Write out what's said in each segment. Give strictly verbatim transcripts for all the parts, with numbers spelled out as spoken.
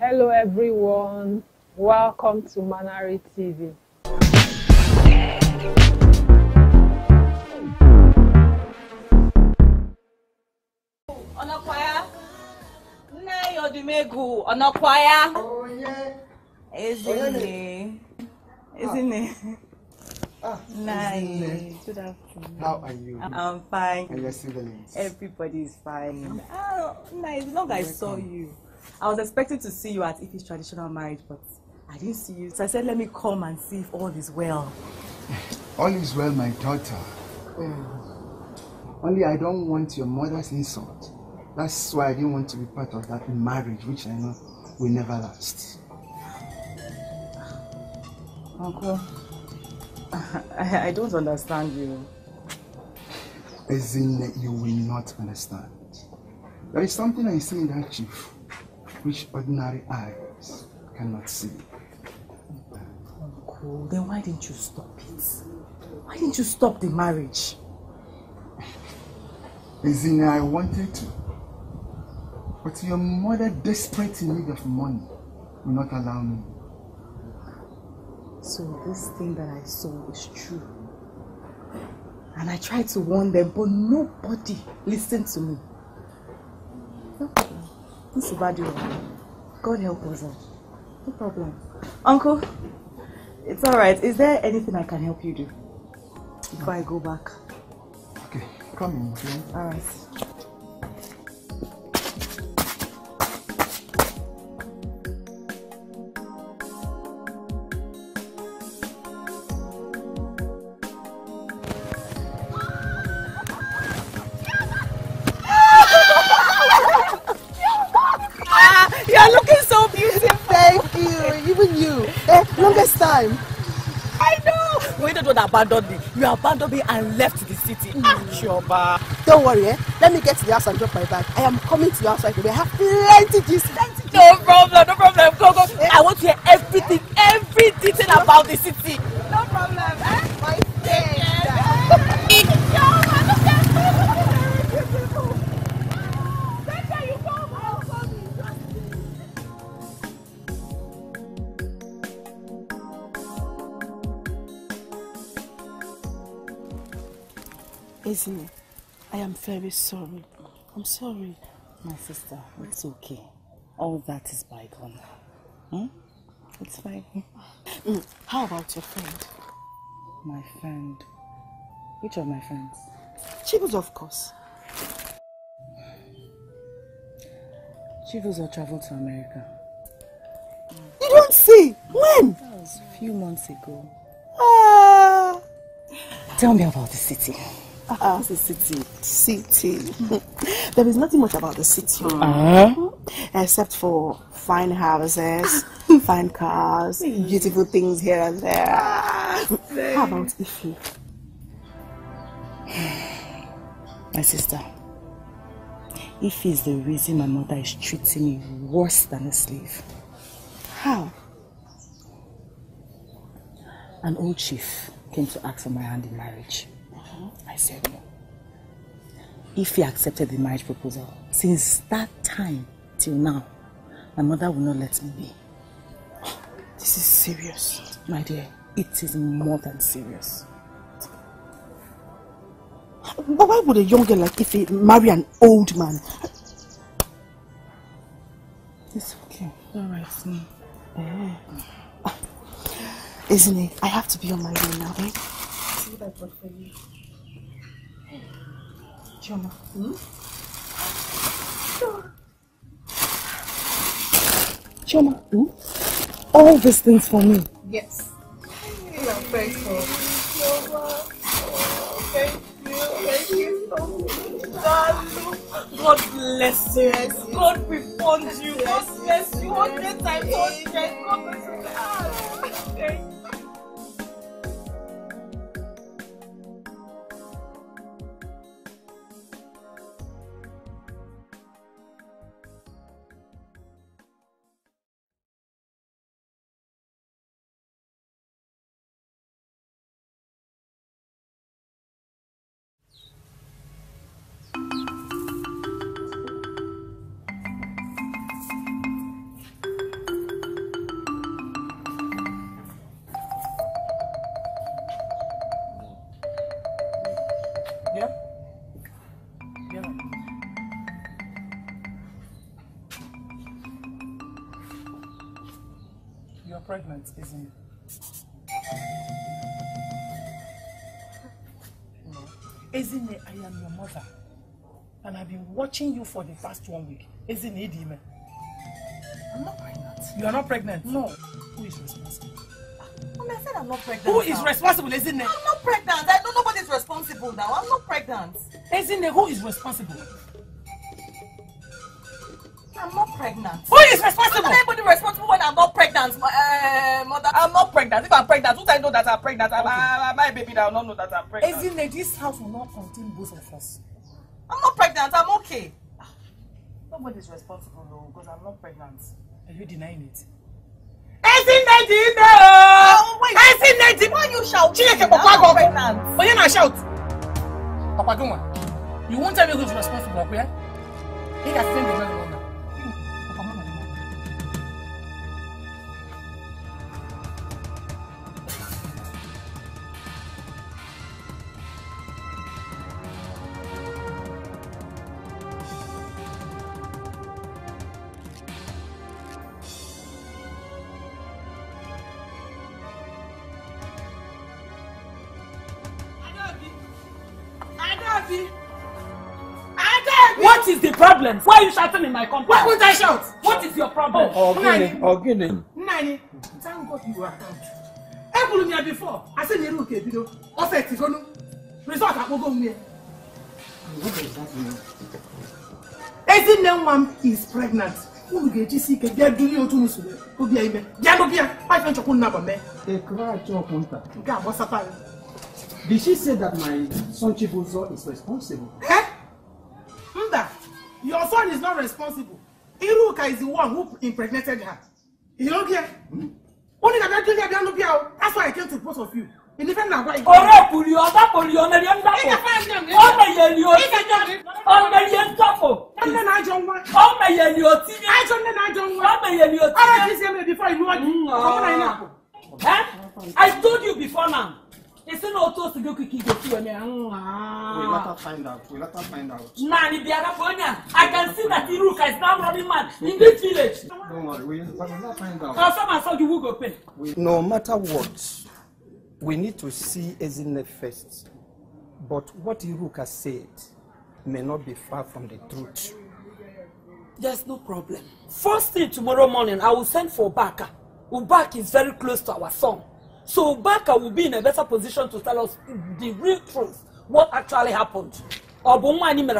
Hello everyone, welcome to Manari T V. Onokwaya, nna yodimegu, onokwaya. Ezinne, Ezinne. Ah, nice. Good afternoon. How are you? I'm fine. And your siblings? Everybody is fine. Oh, nice. Long I saw you. I was expecting to see you at Ife's traditional marriage, but I didn't see you. So I said, let me come and see if all is well. All is well, my daughter. Oh. Only I don't want your mother's insult. That's why I didn't want to be part of that marriage, which I know will never last. Uncle. I, I don't understand you. Ezinne, you will not understand. There is something I see in that chief which ordinary eyes cannot see. Uncle, then why didn't you stop it? Why didn't you stop the marriage? Ezinne, I wanted to. But your mother, desperate in need of money, will not allow me. So this thing that I saw is true. And I tried to warn them, but nobody listened to me. Okay. This is a bad deal. God help us all. No problem. Uncle, it's alright. Is there anything I can help you do before no. I go back? Okay, come in. Okay? Alright. Time. I know! We don't abandon me. You abandoned me and left the city. Mm. Ah, Chioma. Don't worry, eh? Let me get to the house and drop my bag. I am coming to your house right now. We have plenty of this. No problem, no problem. Go, go. Eh? I want to hear everything, every detail no. about the city. No problem, eh? My friend. Ezinne, I am very sorry. I'm sorry. My sister, it's okay. All that is bygone. Hmm? It's fine. Mm. How about your friend? My friend? Which of my friends? Chibuzo, of course. Chibuzo traveled to America. You don't see? When? That was a few months ago. Ah. Tell me about the city. Uh, it's a city. City. There is nothing much about the city. Uh-huh. Except for fine houses, fine cars, beautiful things here and there. How about Ife? My sister, Ife is the reason my mother is treating me worse than a slave. How? An old chief came to ask for my hand in marriage. I said no. Ife accepted the marriage proposal. Since that time till now, my mother will not let me be. This is serious. My dear, it is more than serious. But why would a young girl like Ife marry an old man? It's okay. Alright. Mm. Oh. Ah. Isn't it? I have to be on my way now, eh? See what I brought for you. Chioma, hmm? Chioma, hmm? All these things for me. Yes. You are faithful. Chioma, thank you, thank you so much. God bless you. God refund you. God bless you. Hundred times, hundred. God bless you. Thank you. Yeah? Yeah. You're pregnant, isn't it? No. Ezinne, I am your mother. And I've been watching you for the past one week. Ezinne, Dime. I'm not pregnant. You are not pregnant? No. Who is responsible? I mean, I said I'm not pregnant. Who now is responsible, Ezinne? I'm not pregnant. I don't know what is responsible now. I'm not pregnant. Ezinne, who is responsible? I'm not pregnant. Who is responsible? I'm not anybody responsible when I'm not pregnant. Uh, mother, I'm not pregnant. If I'm pregnant, who I know that I'm pregnant? Okay. I, I, my baby that will not know that I'm pregnant. Ezinne, this house will not contain both of us. I'm not pregnant. I'm okay. Nobody's responsible though, because I'm not pregnant. Are you denying it? Ezinne, no! Oh, wait. Ezinne, why you shout? I'm not pregnant. Why you not shout? Papa, don't worry. You won't tell me who's responsible, okay? He can send the girl. Why are you shouting in my compound? Why would I shout? What is your problem? Ogini, Ogini. Nani, thank God you are out. I told you before. I said you look at you. I said it's gonna result at what go me. Ezinne Nwam is pregnant. Who get this? Get there. Do you want to listen? Who be I me? There no be I. I find chokun na ba me. The crowd chokun ta. God, what's happening? Did she say that my son Chibuzo is responsible? Eh? Mda. Your son is not responsible. Iruka is the one who impregnated her. You don't care? Only that I That's why I came to both of you. In even now, why? Oh, pull your that pull your name down. Oh my God! Oh my God! And then I don't want. Oh my God! I don't then I don't want. Oh my God! I just said before you want. Come on now. Huh? I told you before now. It's not supposed to go quickly. We let her find out. We let her find out. Nah, the I can see that Iruka is now running mad in this village. Don't worry, we let her find out. No matter what, we need to see Ezinne first. But what Iruka said may not be far from the truth. There's no problem. First thing tomorrow morning, I will send for Obaka. Obaka is very close to our son. So Obaka will be in a better position to tell us the real truth, what actually happened. That's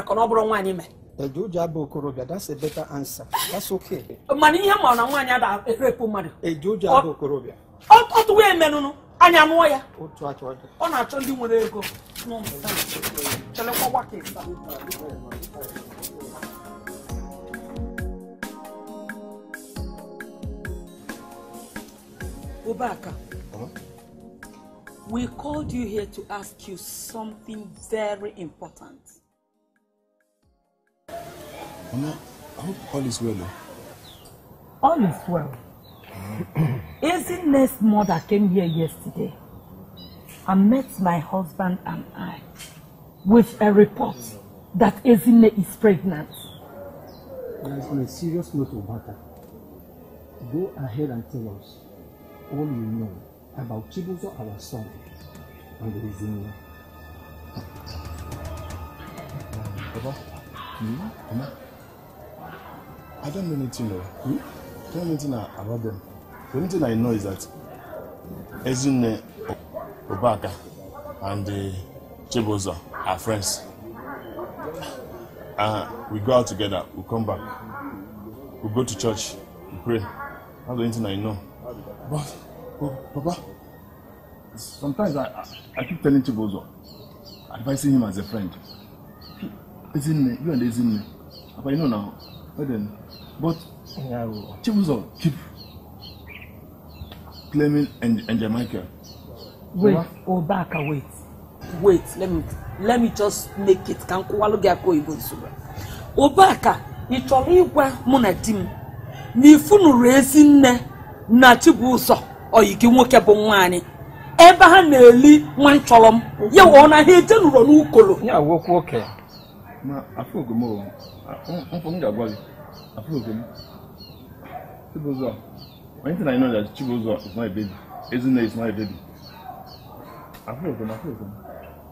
a better answer. That's okay. Obaka. We called you here to ask you something very important. Mama, I hope all is well. All is well. Ezinne's mother came here yesterday and met my husband and I with a report that Ezinne is pregnant. There is no serious note of matter. Go ahead and tell us all you know about Chibuzo, our son, and the reason. Papa, Mama, I don't know anything. No. Hmm? I don't know anything about them. The only thing I know is that Ezinne, Obaka, and uh, Chibuzo are friends. Uh, we go out together, we come back, we go to church, we pray. That's the only thing I know. But oh, Papa, sometimes I, I, I keep telling Chibuzo, advising him as a friend. Ezinne, you and Ezinne. Papa, you know now. But then, but yeah, Chibuzo keep claiming and and Jamaica. Wait, Obaka, wait, wait. Let me let me just make it. Can Obaka, it's only one monadim. Ni funu raising na Chibuzo. Or you can walk up on one. ebe ha na-eli nwa chọlọm ye wọ na he jenuro n'ukolo nya wokwu oke ma afugumo nfo ngagwali afugumo Chibuzo. One thing I know that Chibuzo is not a baby. Ezinne is not a baby. Afugumo afugumo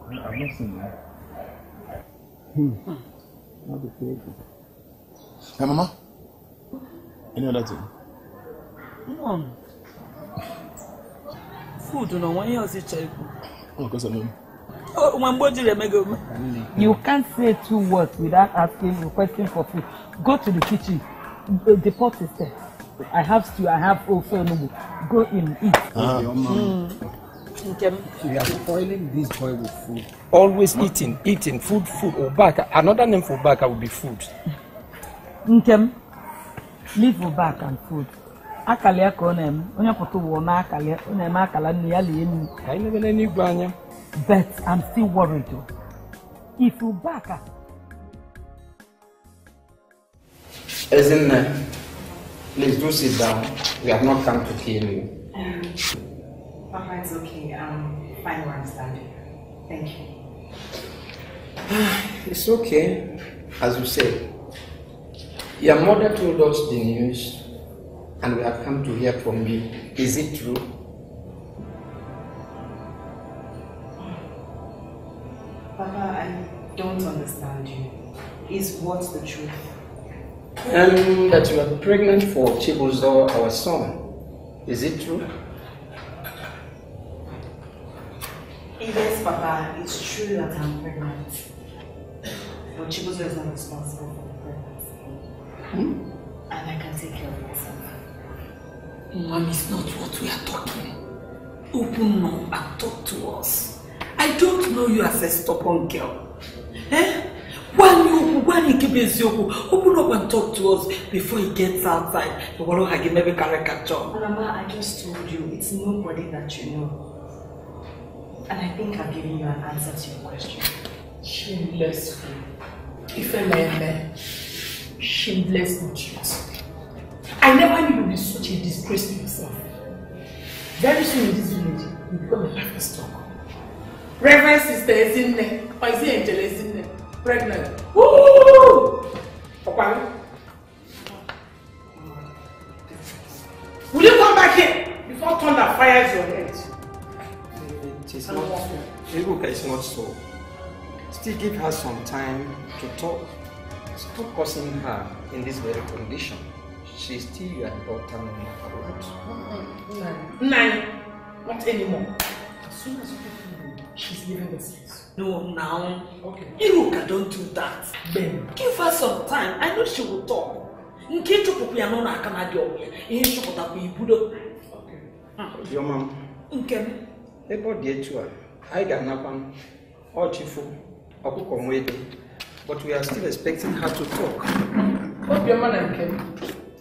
I'm not seeing that. Hmm. Not the baby. Hey, Mama. Any other thing? No. Food, no one else is cheap. Oh, because I know. Oh, my body, let go. You can't say two words without asking, requesting for food. Go to the kitchen. The pot is there. I have stew. I have also no. Go in, eat. Ah, Mama. We are spoiling this boy with food. Always Mom. eating, eating food, food. Obaka. Another name for Obaka would be food. Nkem, leave Obaka and food. Akalia konem, onya photo wona akalia, onya ma akala niali enu. I never any gbanya. But I'm still worried though. If Obaka. Ezinne, please do sit down. We have not come to kill you. Um, Papa is okay. Um, fine, we understand. Thank you. It's okay, as you said. Your mother told us the news, and we have come to hear from you. Is it true? Papa, I don't understand you. Is what the truth? Um, that you are pregnant for Chibuzo, our son. Is it true? Yes, Papa, it's true that I'm pregnant. But Chibuzo is not responsible for the pregnancy. Hmm? And I can take care of myself. Mom is not what we are talking. Open mouth and talk to us. I don't know you as a stubborn girl. Eh? One you one you keep his yoke. Open up and talk to us before he gets outside. You won't have him every caricature. Mama, I just told you it's nobody that you know. And I think I've given you an answer to your question. Shameless fool. If I may. Shameless idiot. I never knew you would be such a disgrace to yourself. Very soon in this village, you become a laughingstock. Reverend Sister Ezinne, or is it Angel Ezinne? Pregnant. Woo! Papa, will you come back here before thunder fires your head? It is not. Iruka is not so. Still give her some time to talk. Stop causing her in this very condition. She's still your daughter, no matter what. Nine. Nine. Not anymore. As soon as you get to she's leaving the sex. No, now. Okay. Iruka, don't do that. Ben. Give her some time. I know she will talk. Okay. Your mom. Okay. Everybody to her. I got nothing. All chifu. I could come with you. But we are still expecting her to talk. Hope your man came.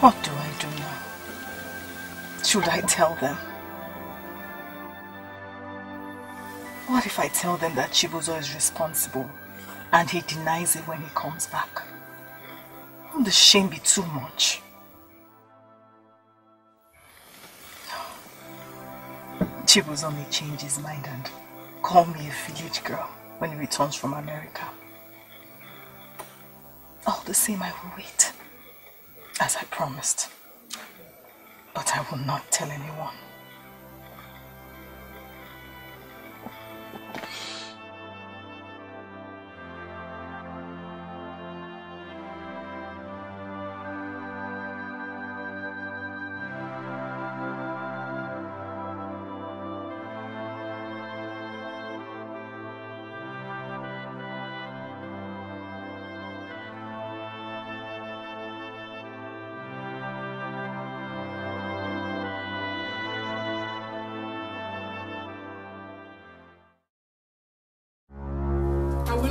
What do I do now? Should I tell them? What if I tell them that Chibuzo is responsible and he denies it when he comes back? Won't the shame be too much? Chibuzo may change his mind and call me a village girl when he returns from America. All the same, I will wait. As I promised, but I will not tell anyone.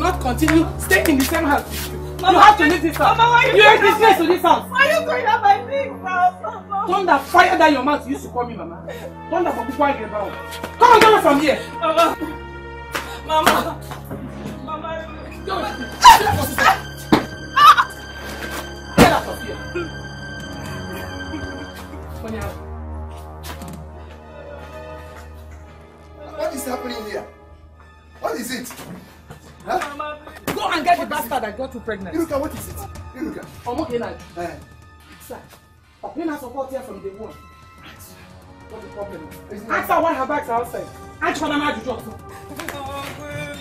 not continue staying in the same house. Mama, you have to leave this house. Mama, you are disgrace to this house. Why are you going out my things, Mama? Don't that fire that your mouth used to call me, Mama. Don't that for people I get down. Come on, get away from here. Mama. Mama. Mama. Get out of here. Come here. What is happening here? What is it? Huh? Mama, go and get what the bastard that got you pregnant. Iruka, what is it? Iruka. Omo Enad. Eh. Sir, I've her support here from day one. Ask what the problem is. Ask her why her bags are outside. Ask for Mama to drop.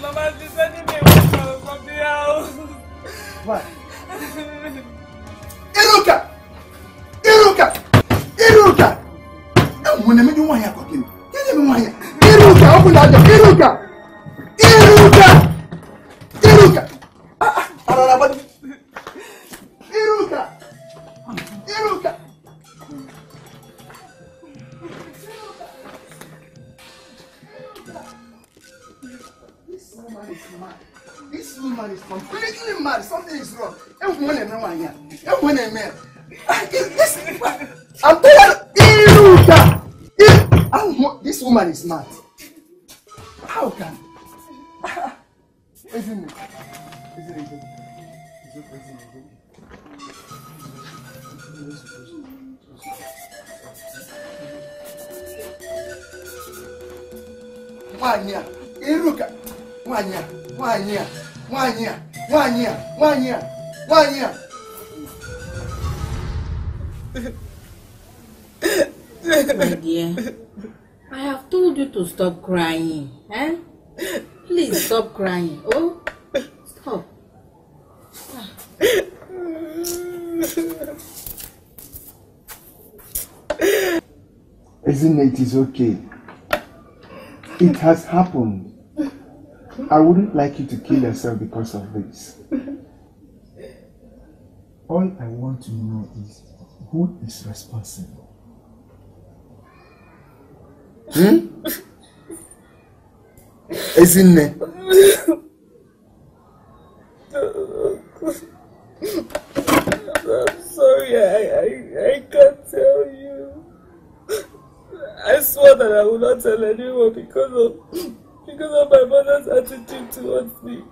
Mama, she's sending me from the house. Why? Iruka! Iruka! Iruka! I'm going to make you one here, cooking. Give me one here. Iruka, open that door. Iruka! Iruka! Iruka! Iruka! Iruka! This woman is mad. This woman is completely mad. Something is wrong. Everyone and no one here. Everyone and man. I'm telling Iruka! Iruka! This woman is mad. How can? Isn't it? Isn't it? It's okay, isn't it? Wanya, Iruka, Wanya, Wanya, Wanya, Wanya, Wanya, Wanya. My dear, I have told you to stop crying, eh? Please stop crying. Oh, stop. Ah. Isn't it? It's okay. It has happened. I wouldn't like you to kill yourself because of this. All I want to know is who is responsible. Hmm? Ezinne, I'm sorry, I, I, I can't tell you. I swore that I will not tell anyone because of because of my mother's attitude towards me.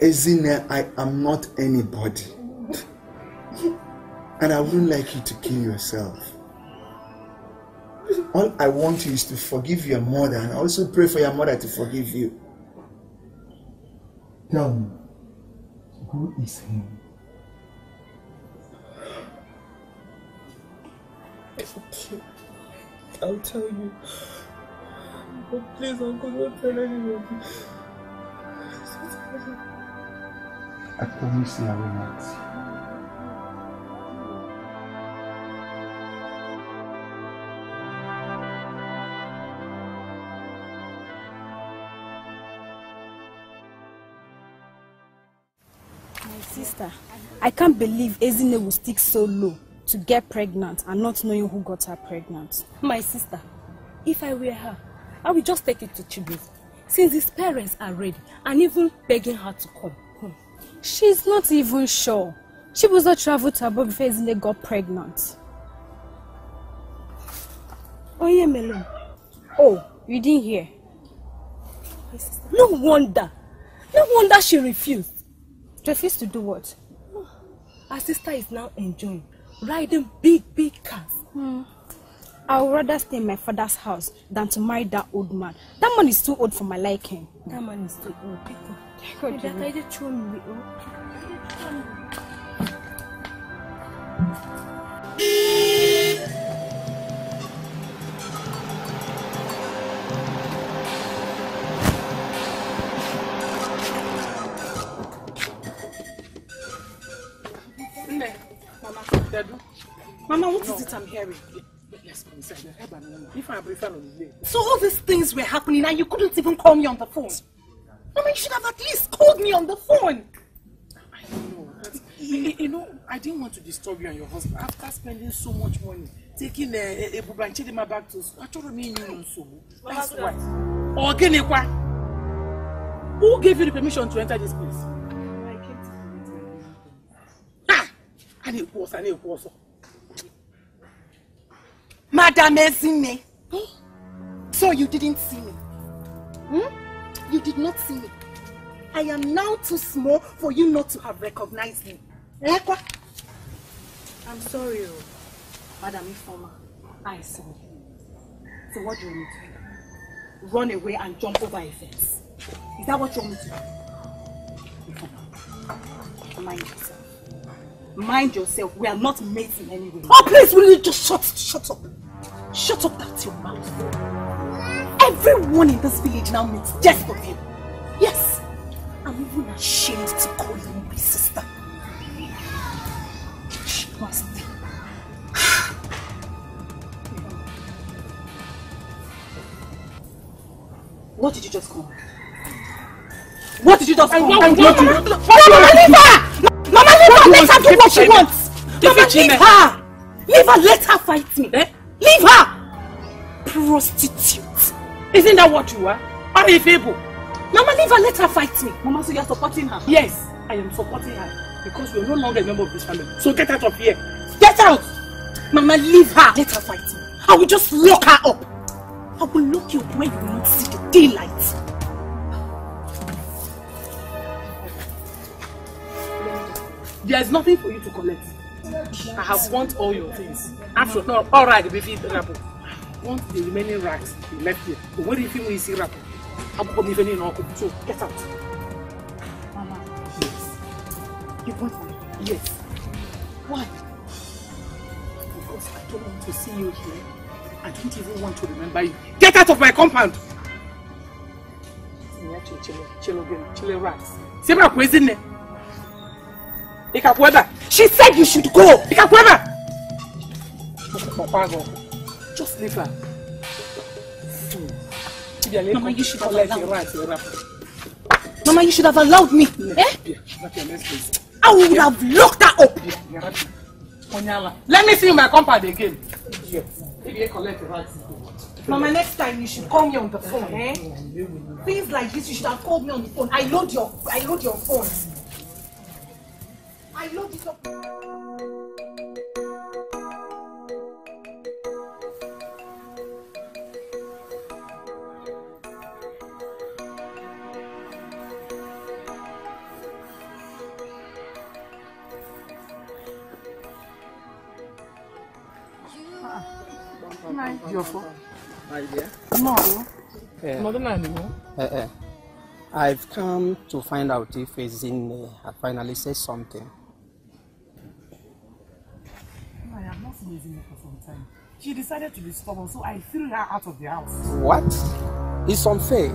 Ezinne, I am not anybody. And I wouldn't like you to kill yourself. All I want you is to forgive your mother and also pray for your mother to forgive you. Tell me, who is him? Okay. I'll tell you. But please, Uncle, don't tell anyone. I promise you I will not. Sister, I can't believe Ezinne will stick so low to get pregnant and not knowing who got her pregnant. My sister, if I were her, I would just take it to Chibuzo, since his parents are ready and even begging her to come home. She's not even sure. Chibuzo traveled to abroad before Ezinne got pregnant. Oh, yeah, Melon. Oh, you didn't hear? My sister. No wonder. No wonder she refused. Refuse to do what? Our sister is now enjoying riding big, big cars. Hmm. I would rather stay in my father's house than to marry that old man. That man is too old for my liking. That man is too old. God, God, I just told me. Mama, what no. is it I'm hearing? Yes, please, I heard my mama. If I prefer on the day. So all these things were happening and you couldn't even call me on the phone. Mama, you should have at least called me on the phone. I know. You, you know, I didn't want to disturb you and your husband after spending so much money taking a Buba and Chidima back to school. I told me you know so. That's why. Or Guinea. Who gave you the permission to enter this place? I came to you. Ah! And it was, and it was. Madam Ezinne. So you didn't see me. Hmm? You did not see me. I am now too small for you not to have recognized me. I'm sorry, Madam Informer. I saw you. So what do you want to do? Run away and jump over a fence. Is that what you want me to do? Informer, mind yourself. Mind yourself. We are not mates in any way. Oh, please, will you just shut, shut up? Shut up, that's your mouth. Everyone in this village now makes jest of you. Yes. I'm even ashamed to call you my sister. She must be. What did you just call? What did you just call? Mama, leave her! Mama, leave her! Let her do what she wants! Mama, leave her! Leave her, let her fight me! Leave her! Prostitute! Isn't that what you are? Unavailable! Mama, leave her, let her fight me. Mama, so you are supporting her? Yes, I am supporting her. Because we are no longer a member of this family. So get out of here. Get out! Mama, leave her. Let her fight me. I will just lock her up. I will lock you where you will not see the daylight. There is nothing for you to collect. I have want all your things. After all, all right, baby, Rapo. Want the remaining rags to be left here. But where do you think we see Rapo? So get out. Mama, yes. You want me? Yes. Why? Because I don't want to see you here. I don't even want to remember you. Get out of my compound! She said you should go! Just leave her. Mama, you should have allowed Mama, you should have allowed me. Eh? I would have locked her up. Let me see my compound again. Mama, next time you should call me on the phone. Eh? Things like this, you should have called me on the phone. I load your, I load your phone. I load it up. Your phone? No. Yeah. I've come to find out if Ezinne had finally said something. I have not seen Ezinne for some time. She decided to be stubborn, so I threw her out of the house. What? It's unfair.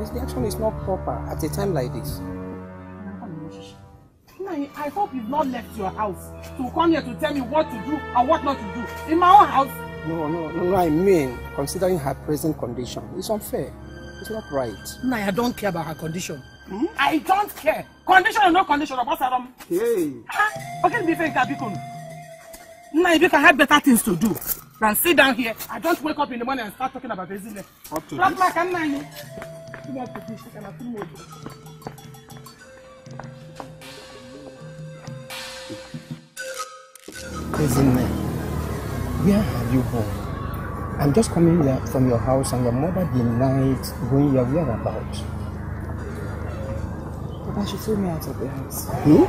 This reaction is not proper at a time like this. I hope you've not left your house to come here to tell me what to do and what not to do. In my own house. No, no, no, no, I mean, considering her present condition, it's unfair. It's not right. No, I don't care about her condition. Hmm? I don't care. Condition or no condition, of Adam. Hey. Ah, okay, be fair, Kabikon. No, you can have better things to do than sit down here. I don't wake up in the morning and start talking about Ezinne. Up to this. Black Black and Nine. You want to be sick and I'm too old. Ezinne. Where have you gone? I'm just coming here from your house and your mother denied going your whereabouts. Papa, she threw me out of the house. Hmm?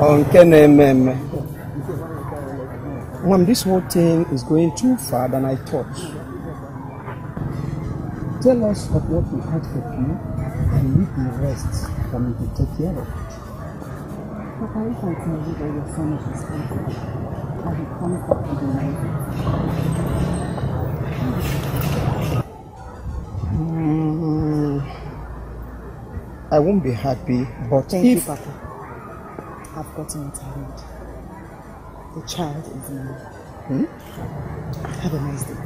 Uncle Mem. Mom, this whole thing is going too far than I thought. Tell us of what we had for you and leave the rest for me to take care of it. Papa, if I tell you that your son is responsible, I have come up with the night. Mm, I won't be happy, but Thank if... you, Papa. I've gotten it around. The child is in me. Hmm? Have a nice day.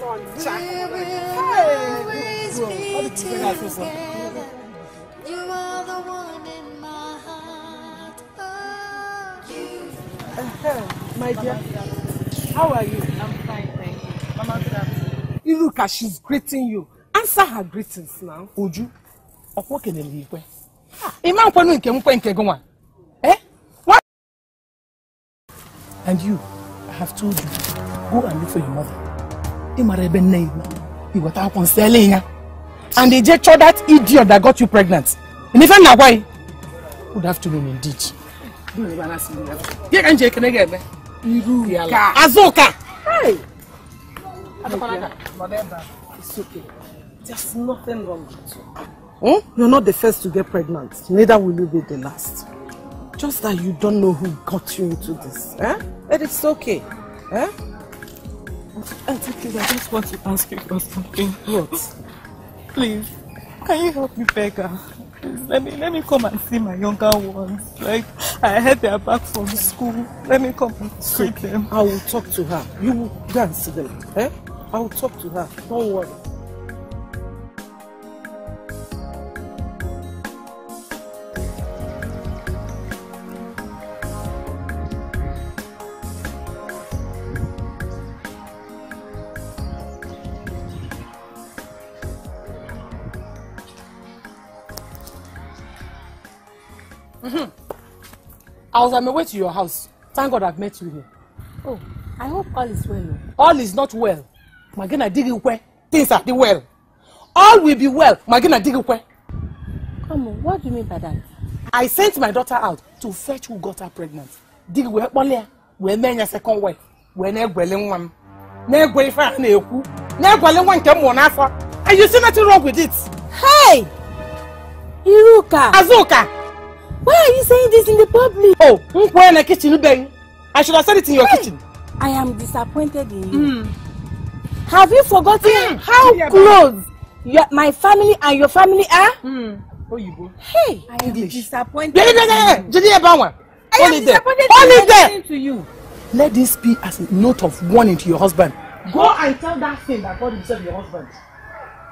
front. You are the one in my heart. Oh, my dear, how are you? I'm fine, thank you. Mama, good afternoon. Iruka, she's greeting you. Answer her greetings now. Uju, of what can you leave? Eh? What? And you, I have told you, go and look for your mother. You might have been named now. You were out on selling her. And they just told that idiot that got you pregnant. And if I'm not why, good afternoon indeed. You can take it again. Iruka. Azoka. Hey. Whatever. It's okay. There's nothing wrong with you. Oh? You're not the first to get pregnant. Neither will you be the last. Just that you don't know who got you into this. Eh? But it's okay. Eh? Auntie, please, I just want to ask you for something. What? Please, can you help me beg her? Please, let me, let me come and see my younger ones. Like, I heard they are back from school. Let me come and see them. I will talk to her. You will dance to them. Eh? I will talk to her. Don't worry. I was on my way to your house. Thank God I've met you here. Oh, I hope all is well. All is not well. Magina dig where things are the well. All will be well. Magina dig where. Come on, what do you mean by that? I sent my daughter out to fetch who got her pregnant. Dig where only when men your second wife. When a gwelling one. Ne gwelfa na eku. Ne gwelling one came on after. And you see nothing wrong with it. Hey! Iruka! Azuka! Why are you saying this in the public? Oh, in the kitchen, I should have said it in your hey, kitchen. I am disappointed in you. Mm. Have you forgotten mm. how yeah, close your, my family and your family are? Mm. Oh, you go. Hey, I am disappointed. I am disappointed to you. Let this be as a note of warning to your husband. Go and tell that thing that God himself your husband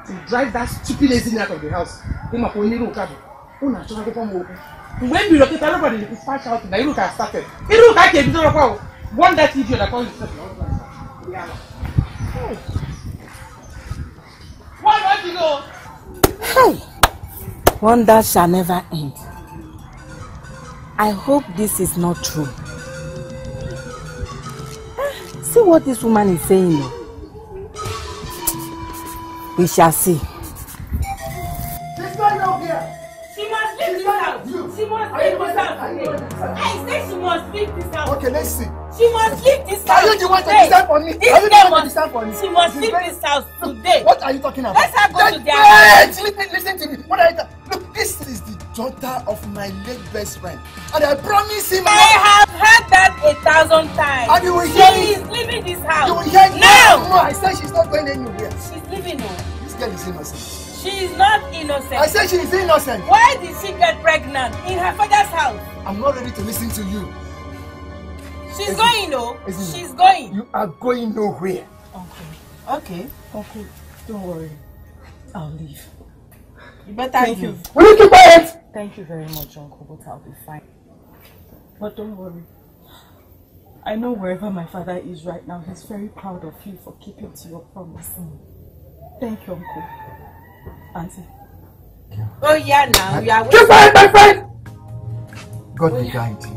to drive that stupid Ezinne out of the house. When we locate everybody is far out, the Iruka started. Iruka came to the one that idiot that calls himself. Why not you go? Hey! Wonder shall never end. I hope this is not true. See what this woman is saying. We shall see. I say she must leave this house. Okay, let's see. She must leave this house. Are you the one to decide for me? This Are you the one must, to decide for me? She must leave this house today. What are you talking about? Let's have go to their house. Listen, listen to me. What are you talking about? Look, this is the daughter of my late best friend. And I promise him. I have heard that a thousand times. And you will hear She it. is leaving this house. You will hear it. Now. No, I said she's not going anywhere. She's leaving now. This girl is innocent. She is not innocent. I said she is innocent. Why did she get pregnant in her father's house? I'm not ready to listen to you. She's Ezinne. going, no? Ezinne. She's going. You are going nowhere. Okay. Okay. Okay. Don't worry. I'll leave. You better Thank leave. you. Will you keep quiet? Thank you very much, Uncle, but I'll be fine. But don't worry. I know wherever my father is right now, he's very proud of you for keeping to your promise. Mm. Thank you, Uncle. Auntie. Yeah. Oh yeah, now we are waiting. Keep quiet, my friend! God will guide you.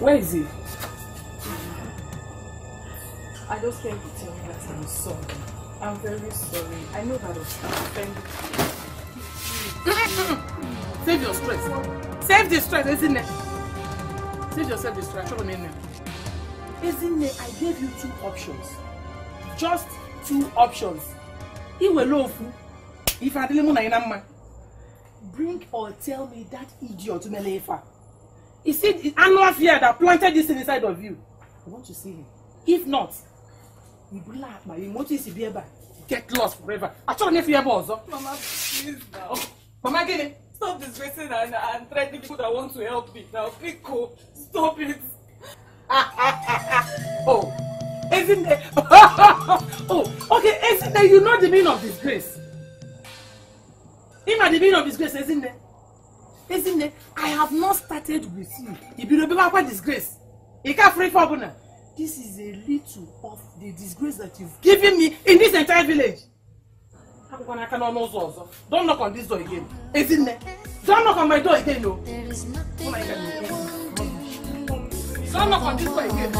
Where is he? I just came to tell you that I'm sorry. I'm very sorry. I know that I was offended. Save your stress. Save the stress, Ezinne. Save yourself the stress. Ezinne, I gave you two options. just two options. If I didn't know, bring or tell me that idiot to Melefa. Is it the annual fear that planted this inside of you? I want to see him. If not, you will laugh, my emotions will be get lost forever. I told you if you ever was. Mama, please now. Mama, get it. Stop disgracing and, and threatening people that want to help me now. Pico, stop it. Oh, isn't there? Oh, okay, isn't there? You know the meaning of disgrace. Even the meaning of disgrace, isn't there? Isn't there? I have not started with you. If you remember what disgrace, you can't free for Abuna. This is a little of the disgrace that you've given me in this entire village. Don't knock on this door again. Isn't it? Don't knock on my door again, no. Oh my God. Don't knock on this door again.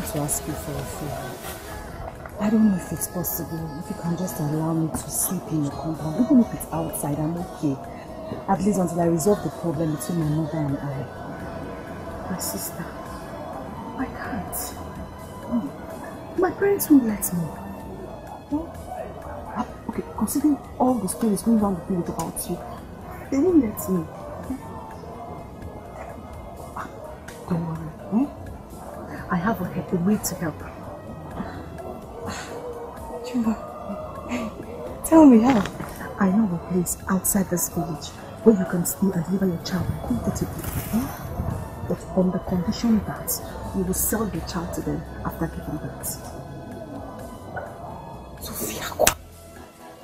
To ask you for a favor. I don't know if it's possible, if you can just allow me to sleep in your compound, even if it's outside, I'm okay. At least until I resolve the problem between my mother and I. My sister, I can't. Oh, my parents won't let me. Oh, okay, considering all the stories is going around the field about you, they won't let me. Don't worry. Hmm? I have a, a way to help. Chumba, tell me how. I know a place outside this village where you can stay and deliver your child comfortably. Hmm? But on the condition that you will sell your child to them after giving birth. Sophia,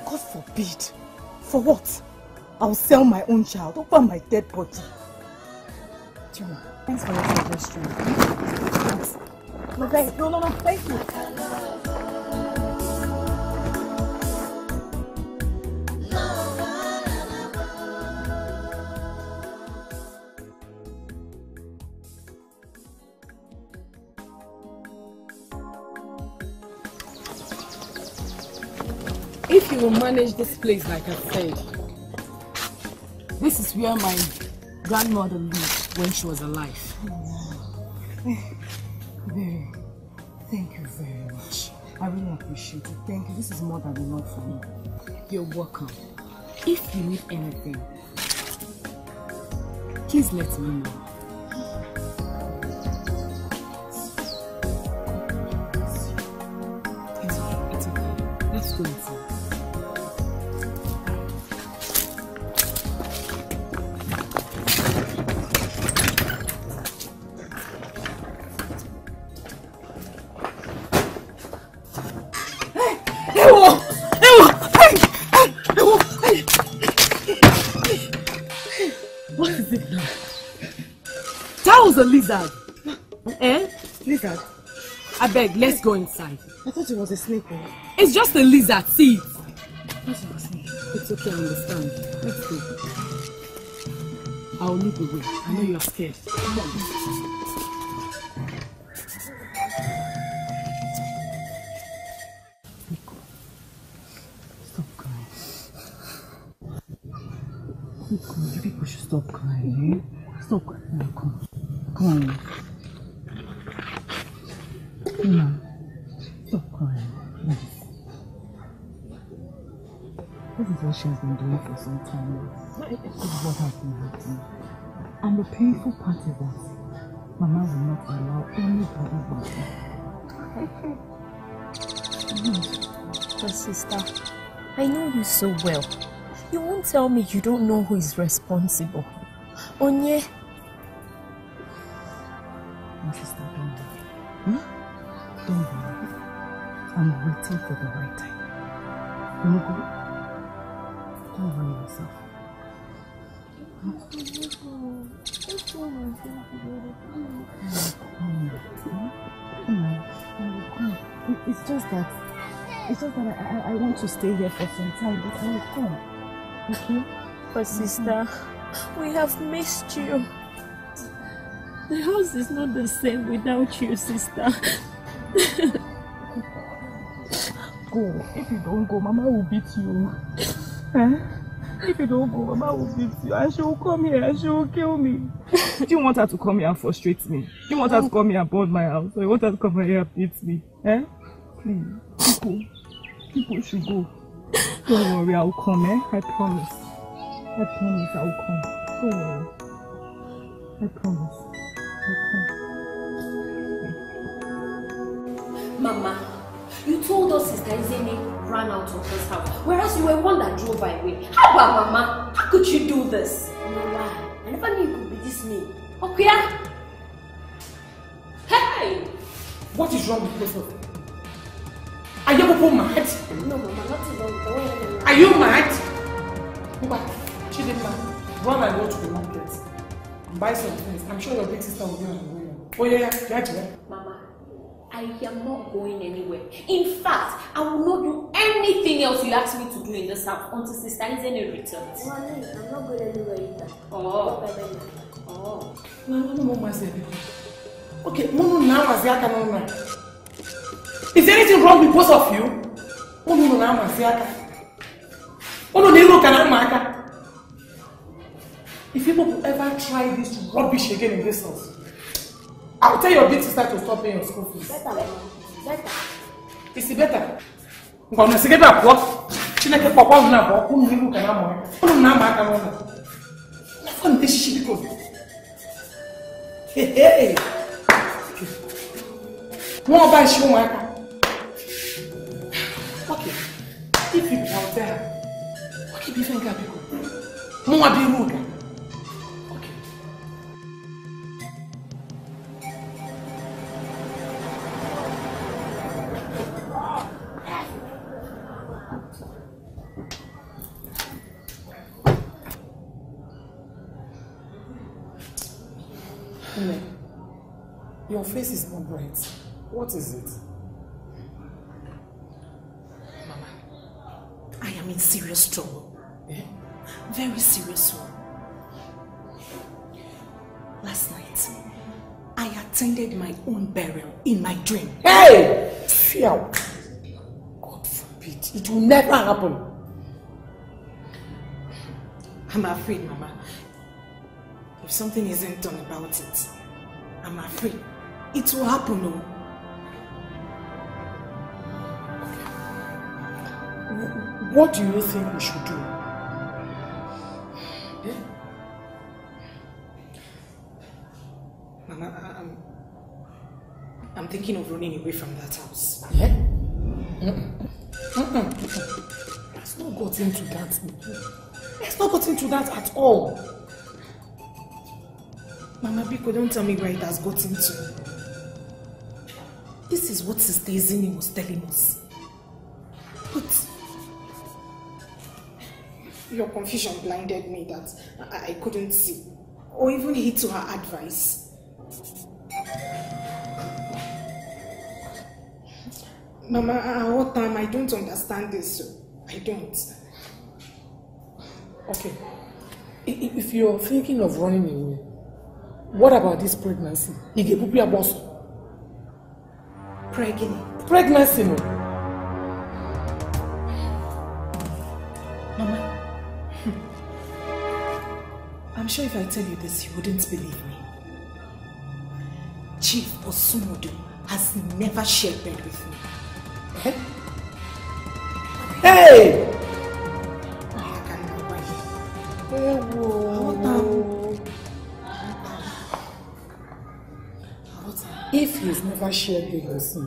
God forbid. For what? I'll sell my own child over my dead body. Chumba, thanks for your suggestion. No, no, no, thank you. If you will manage this place, like I said, this is where my grandmother lived when she was alive. Very, thank you very much. I really appreciate it. Thank you. This is more than enough for me. You're welcome. If you need anything, please let me know. It's okay. It's okay. Let's go inside. A lizard. Eh? Lizard? I beg, let's go inside. I thought it was a snake. Eh? It's just a lizard, see it. I thought it was a snake. It's okay, I understand. Let's go. I'll lead the way. I know you're scared. Come on. Nico, stop crying. Nico, you people should stop crying. Eh? Stop crying. Now, come. Come on. Come on. Stop crying. Yes. This is what she has been doing for some time now. This is what has been happening. And the painful part is that Mama will not allow anybody but her. But sister, I know you so well. You won't tell me you don't know who is responsible. Onye. I'm waiting for the right time. Don't worry yourself. I It's just that, it's just that I, I, I want to stay here for some time before you come, okay? But sister, we have missed you. The house is not the same without you, sister. Go. If you don't go, Mama will beat you. Huh? If you don't go, Mama will beat you, and she will come here and she will kill me. Do you want her to come here and frustrate me? Do you want her to come here and burn my house? Or you want her to come here and beat me? Eh? Please, people, people should go. Don't worry, I will come, eh? I promise. I promise I will come. Don't worry. I promise. I promise. Mama. You told us Sister Ezinne ran out of this house, whereas you were one that drove by way. How about Mama? How could you do this? Mama, I never knew you could be this mean. Okay? Hey! What is wrong with this? Are you people mad? No, Mama, nothing wrong with that. Are you mad? Mama, Chidinma, run and go to the market and buy some things. I'm sure your big sister will be on the way. Oh, yeah, yeah, yeah. Mama. I am not going anywhere. In fact, I will not do anything else you ask me to do in this house until Sister Ezinne returns. No, I'm not going anywhere either. Oh. Oh. No, no, no, Mama said it. Okay, no, no, now as Yaka, no, no. Is there anything wrong because of you? Oh, no, no, now as Yaka. Oh, no, they look at Maka. If people ever try this rubbish again in this house, I'll tell your big sister to stop paying your school fees. Better, better. Is it better? I'm going to say that what? She never pop out now. Who knew can I more? Who now I can more? Let's go this shit go. Hey, hey. What about you, Maka? Okay. If you out there, what keep you thinking about you? More be rude. Your face is not bright. What is it? Mama, I am in serious trouble. Eh? Very serious one. Last night, I attended my own burial in my dream. Hey! Fear. God forbid. It will never happen. I'm afraid, Mama. If something isn't done about it, I'm afraid. It will happen, no? What do you think we should do? Yeah. Mama, I, I'm... I'm thinking of running away from that house. Yeah? Mm-mm. Mm-mm. Let's not got into that. Let's not got into that at all. Mama Biko, don't tell me where it has got into. This is what Sister Ezinne was telling us. But your confusion blinded me that I, I couldn't see, or even heed to her advice. Mama, at what time? I don't understand this. So I don't. Okay. If you're thinking of running away, what about this pregnancy? You get puppy a boss. Pregnant. Pregnancy, no. Mama, I'm sure if I tell you this, you wouldn't believe me. Chief Osumodu has never shared bed with me. Hey! Hey! I can't wait. If he's never shared with your sin,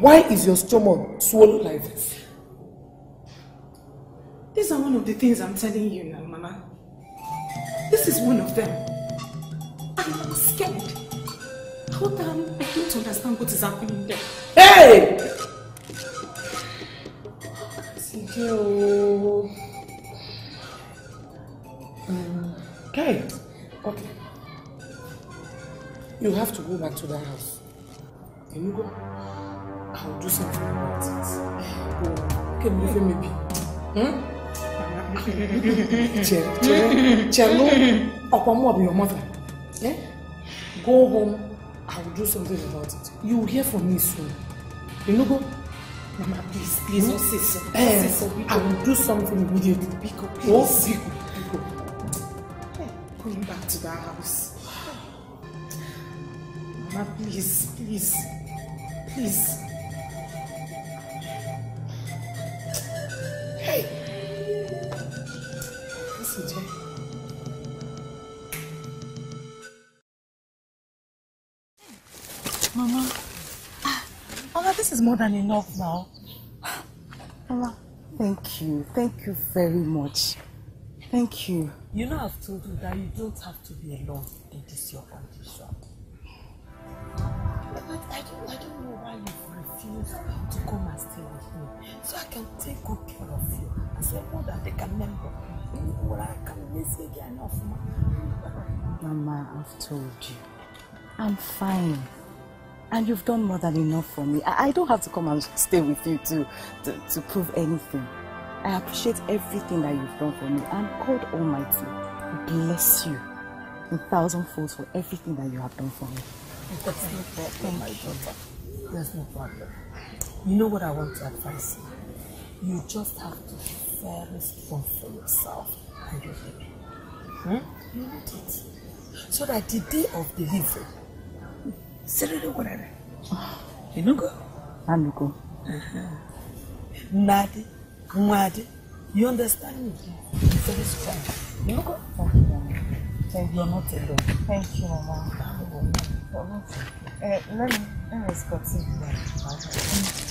why is your stomach swollen like this? These are one of the things I'm telling you now, Mama. This is one of them. I am scared. How come I don't understand what is happening there? Hey! Thank you. Okay. You have to go back to that house. Can you go? I'll do something about it. Go. Okay, move him maybe. Hmm? Chelo, Chelo, Chelo, Akwamu be your mother. Eh? Go home. I'll do something about it. You will hear from me soon. You know, go. Mama, please, please, don't say so. I will do something immediately. Biko, please. Oh, Biko, Biko. Going back to that house. Mama, please, please, please. Hey. Listen, Jay. Mama, Mama, this is more than enough now. Mama, thank you. Thank you very much. Thank you. You know, I've told you that you don't have to be alone in this your condition. But I don't, I don't know why you've refused to come and stay with me, so I can take good care of you. As I know that they can remember what I can miss again of Mama. Mama, I've told you. I'm fine. And you've done more than enough for me. I, I don't have to come and stay with you to, to, to prove anything. I appreciate everything that you've done for me. And God Almighty bless you in thousandfold for everything that you have done for me. That's no problem, my daughter. There's no problem. You know what I want to advise you? You just have to be very strong for yourself and your baby. Hmm? You need it. So that the day of delivery, you know go? I know go. Nadi, Mwadi, you understand me? Very strong. You know go? Thank you, Mama. You're not alone. Thank you, Mama. Uh, let me, let me stop seeing that.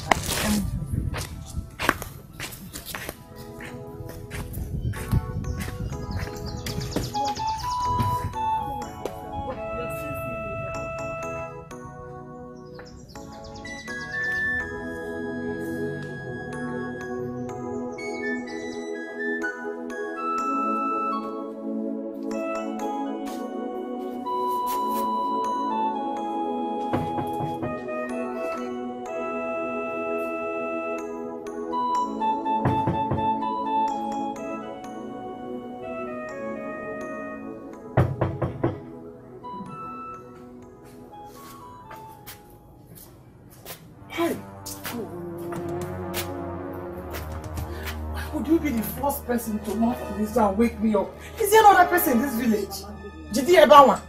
Person to mount on this and wake me up. Is there another person in this village? Did you ever one?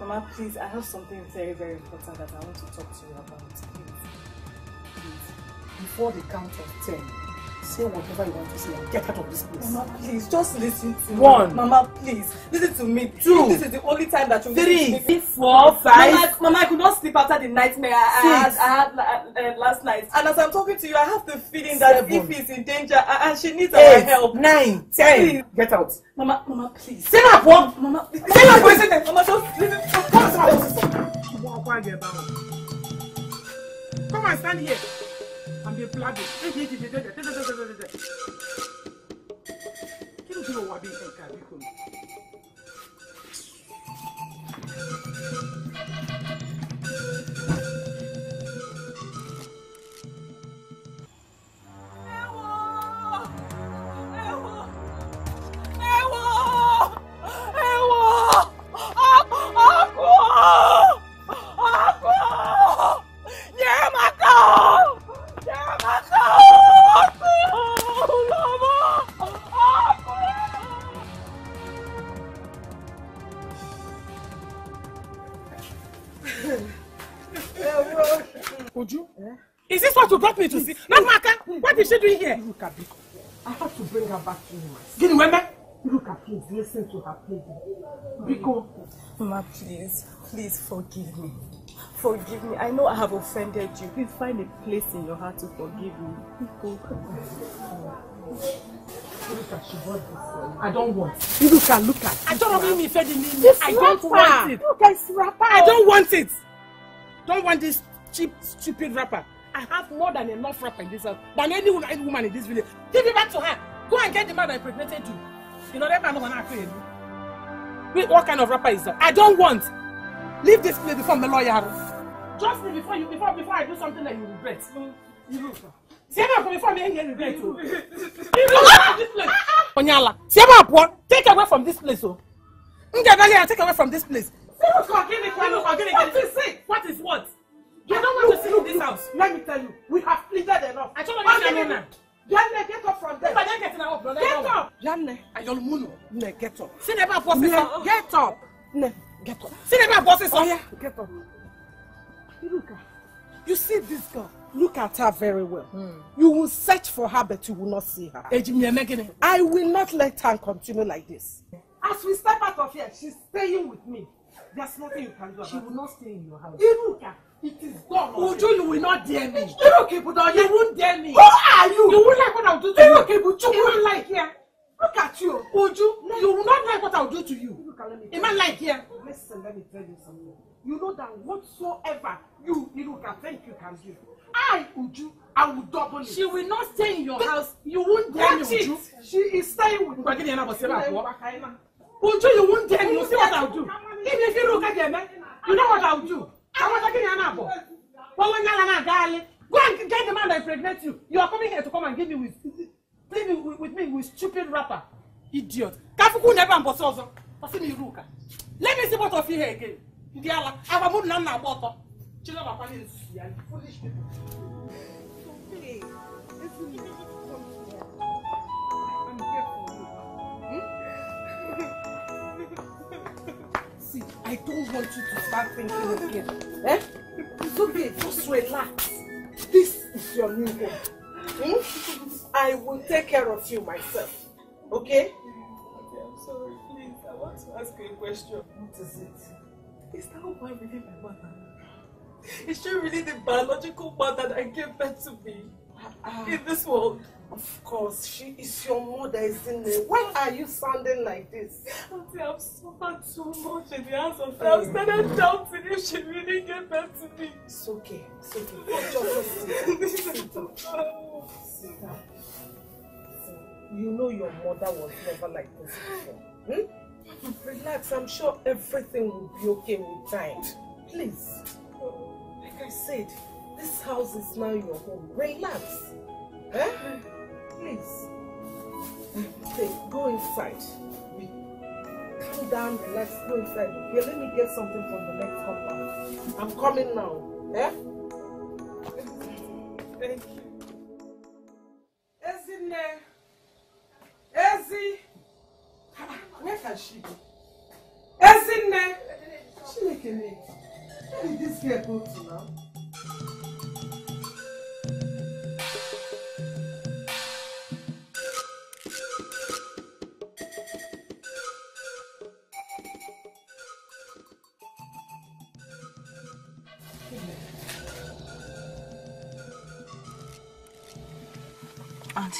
Mama, please, I have something very, very important that I want to talk to you about. Please. Please. Before the count of ten, say whatever you want to say and get out of this place. Mama, please, just listen to me. One. Mama, please, listen to me. Two. This is the only time that you Three. Listen to me. Four, five. Mama, Mama, I could not sleep after the nightmare I, I had, I had uh, last night. And as I'm talking to you, I have the feeling that Seven. If he's in danger, uh, and she needs Eight. Our help. Nine. Ten. Please. Get out. Mama, Mama, please. Stand up, one. Mama, please. Stand up, one. Stand up, one. Come on, stand here. I'm being bloody. I have to bring her back to you. Did you remember? Iruka, please listen to her pleading. Biko. Mama, please, please forgive me. Forgive me. I know I have offended you. Please find a place in your heart to forgive me. Biko. Iruka, she bought this. I don't want. Iruka, look at. I don't want me offending me. I don't want it. I don't want it. Don't want this cheap, stupid wrapper. I have more than enough wrapper in this house, than any woman in this village. Give it back to her. Go and get the man that impregnated you. You know, that man is going to What kind of rapper is that? I don't want. Leave this place before I'm the lawyer. Trust me before you, before before I do something that you regret. Iruka. See about before me any regret. Iruka, this place. Onyala. See about take away from this place, oh. Ngabanya, take away from this place. Iruka, give me Iruka, give me. What is it? What is what? You don't want look, to see look, this look. House. Let me tell you, we have pleaded enough. I don't want to get now. Yanne, get up from there. Yanne, get up. Get up. Yanne, I don't know. Ne, get up. See never bosses. Get up. Ne, get up. See never bosses. Oh yeah, get up. Iruka, you see this girl. Look at her very well. Mm. You will search for her, but you will not see her. I will not let her continue like this. As we step out of here, she's staying with me. There's nothing you can do. She will not stay in your house. Iruka. It is gone. Uju, you will not dare me. Iruka, but you won't dare me. Who are you? You won't like what I'll do to you. Iruka, but you won't like here. Look at you. Uju, you will not like what I'll do to you. A man like here. Listen, let me tell you something. You know that whatsoever you, Iruka, think you can do, I, Uju, I will double it. She will not stay in your but house. You won't dare me, Uju. She is staying with me. Uju, you won't dare me. You see what I'll do. If you look at them, you know what I'll do. I want to give you an apple. Go and get the man that impregnates you. You are coming here to come and give me with, leave me with, with me with stupid rapper, idiot. Kafuku never ambosozo. Pasimi Iruka. Let me see both of you here again. Ndiala, I've moved none of water. Children are falling in foolish people. I'm here for you. See, I don't want you to start thinking again. Eh? It's okay, just relax. This is your new home. Hmm? I will take care of you myself. Okay? Okay, I'm sorry, please. I want to ask you a question. What is it? Is that why really my mother? Is she really the biological mother that gave birth to me uh, in this world? Of course, she is your mother, isn't it? Why are you sounding like this? Auntie, I've suffered so much in the house of God. I've started doubting if she really gave back to me. It's okay, it's okay. Sit down. Sit down. You know your mother was never like this before. Hmm? Relax, I'm sure everything will be okay with time. Please. Like I said, this house is now your home. Relax. Eh? Please, okay, go inside. Calm down, relax, go inside. Okay, let me get something from the next compound. I'm coming now. Eh? Thank you. Ezinne! Ezi! Where can she go? Ezinne! She making it. Where did this girl go to now?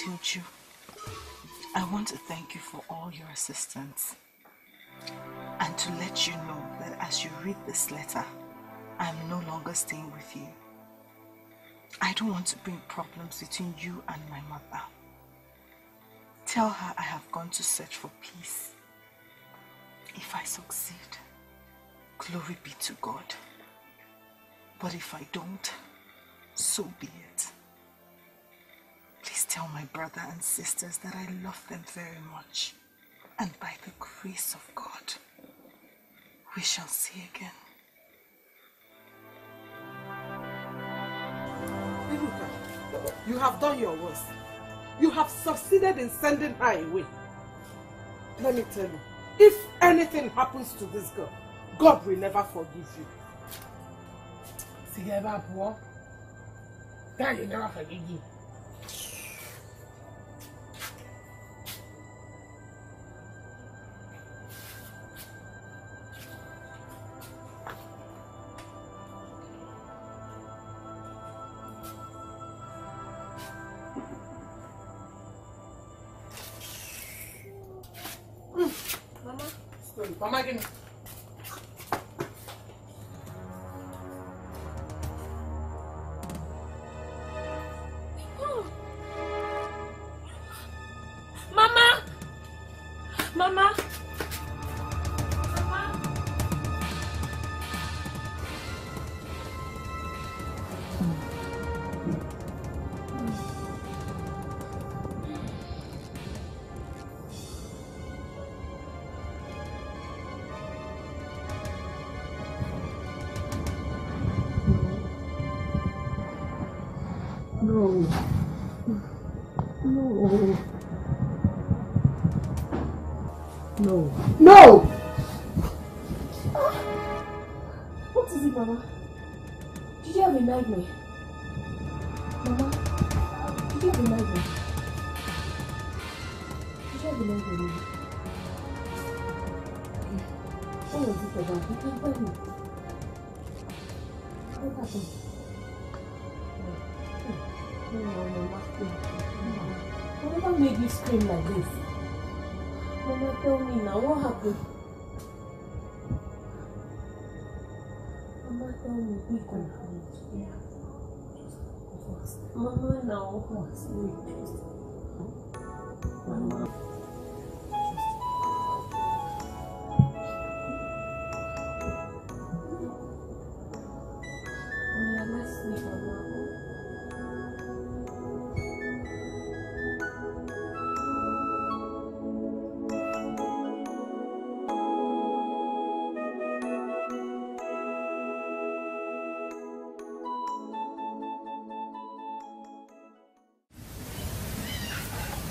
Uju, I want to thank you for all your assistance and to let you know that as you read this letter, I am no longer staying with you. I don't want to bring problems between you and my mother. Tell her I have gone to search for peace. If I succeed, glory be to God. But if I don't, so be it. Please tell my brother and sisters that I love them very much, and by the grace of God, we shall see again. Iruka, you have done your worst. You have succeeded in sending her away. Let me tell you, if anything happens to this girl, God will never forgive you. See, ever poor, God will never forgive you. Mama, give me. Mama! Mama! No. No. No. No! What is it, Mama? Did you have a nightmare? Mama, did you have a nightmare? Did you have a nightmare? What was it about? You can't tell me. What happened? No, no, no, Mama. Whatever made you scream like this? Mama, tell me now, what happened? Mama, tell me, we confirmed. Yeah. Mama, now, what's we trust? Mama.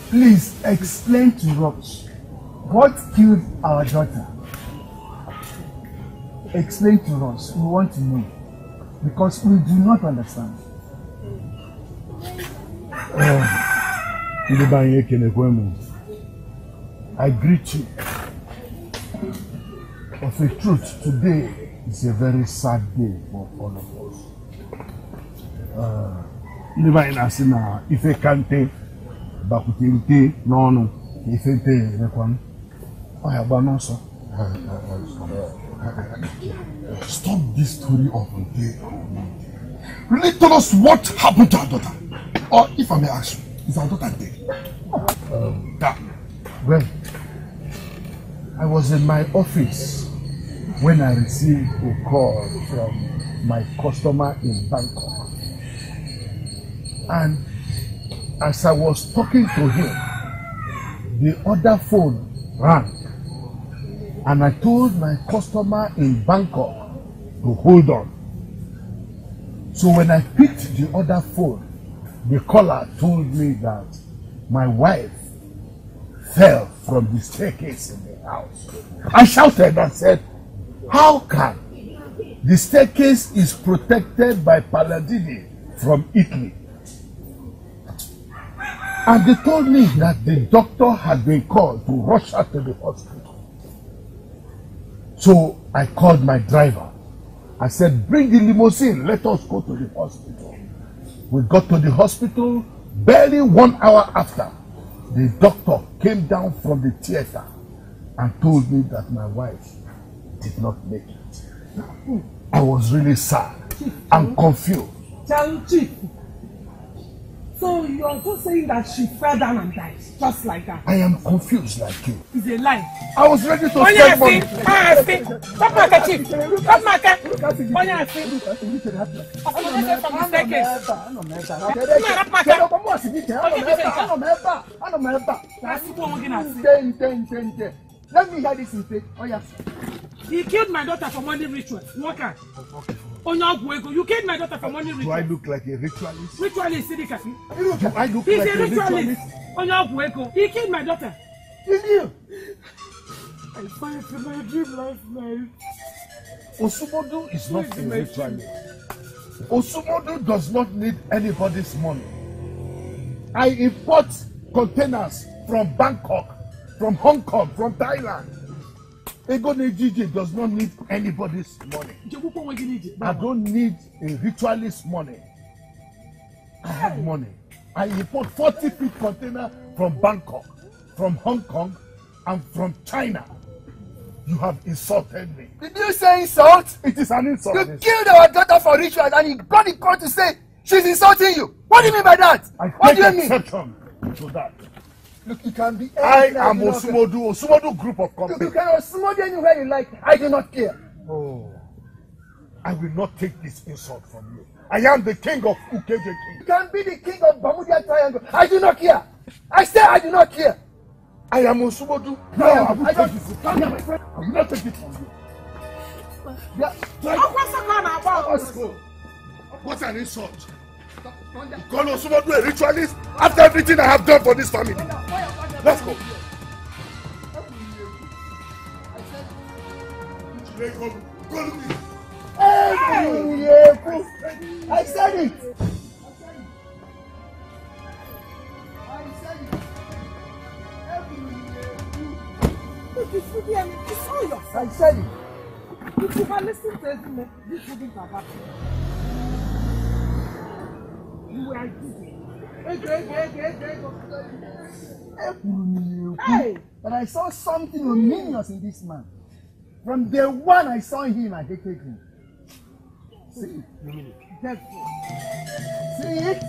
Please explain to us what killed our daughter. Explain to us. We want to know because we do not understand. Oh, I greet you. Of the truth, today is a very sad day for all of us. Uh, if I can't take no, no. If it is one, I have an answer. Stop this story of the day. Really tell us what happened to our daughter. Or if I may ask you, is our daughter dead? Um, well, I was in my office when I received a call from my customer in Bangkok. And as I was talking to him, the other phone rang. And I told my customer in Bangkok to hold on. So when I picked the other phone, the caller told me that my wife fell from the staircase in the house. I shouted and said, how can? The staircase is protected by Paladini from Italy. And they told me that the doctor had been called to rush her to the hospital. So I called my driver. I said, bring the limousine, let us go to the hospital. We got to the hospital. Barely one hour after, the doctor came down from the theater and told me that my wife did not make it. I was really sad and confused. So you are just saying that she fell down and died, just like that. I am confused like you. It's a lie. I was ready to spend money. Stop market, chief. Stop market. Let me hear this mistake. Oh yes. He killed my daughter for money ritual. Walker. You killed my daughter for money ritual. Do I look like a ritualist? Ritualist, do I look He's like a ritualist? ritualist? He killed my daughter. Did you? I fight in my dream last night. Osumodu is not a ritualist. Osumodu does not need anybody's money. I import containers from Bangkok, from Hong Kong, from Thailand. Ego Nejiji does not need anybody's money. I don't need a ritualist money. I have money. I import forty feet container from Bangkok, from Hong Kong, and from China. You have insulted me. Did you say insult? It is an insult. You killed our daughter for ritual and he got in court to say she's insulting you. What do you mean by that? I what do you mean? To that. Look, you can be. I am Osumodu, Osumodu group of companies. Look, you can Osumodu anywhere you like. I do not care. Oh, I will not take this insult from you. I am the king of Ukeje King. You can be the king of Bermuda Triangle. I do not care. I say I do not care. I am Osumodu. No, I, am, I will I take this. Come here, my friend. I will not take it from you. Yeah. Like, oh, what's, what's an insult? You call Osumodu a ritualist after everything I have done for this family? Let's go. I said it. I said it. I said it. If you can listen to Ezinne, this wouldn't have happened. You were guilty. Hey, but I saw something ominous in this man. From day one I saw him, I hated him. See it? See it?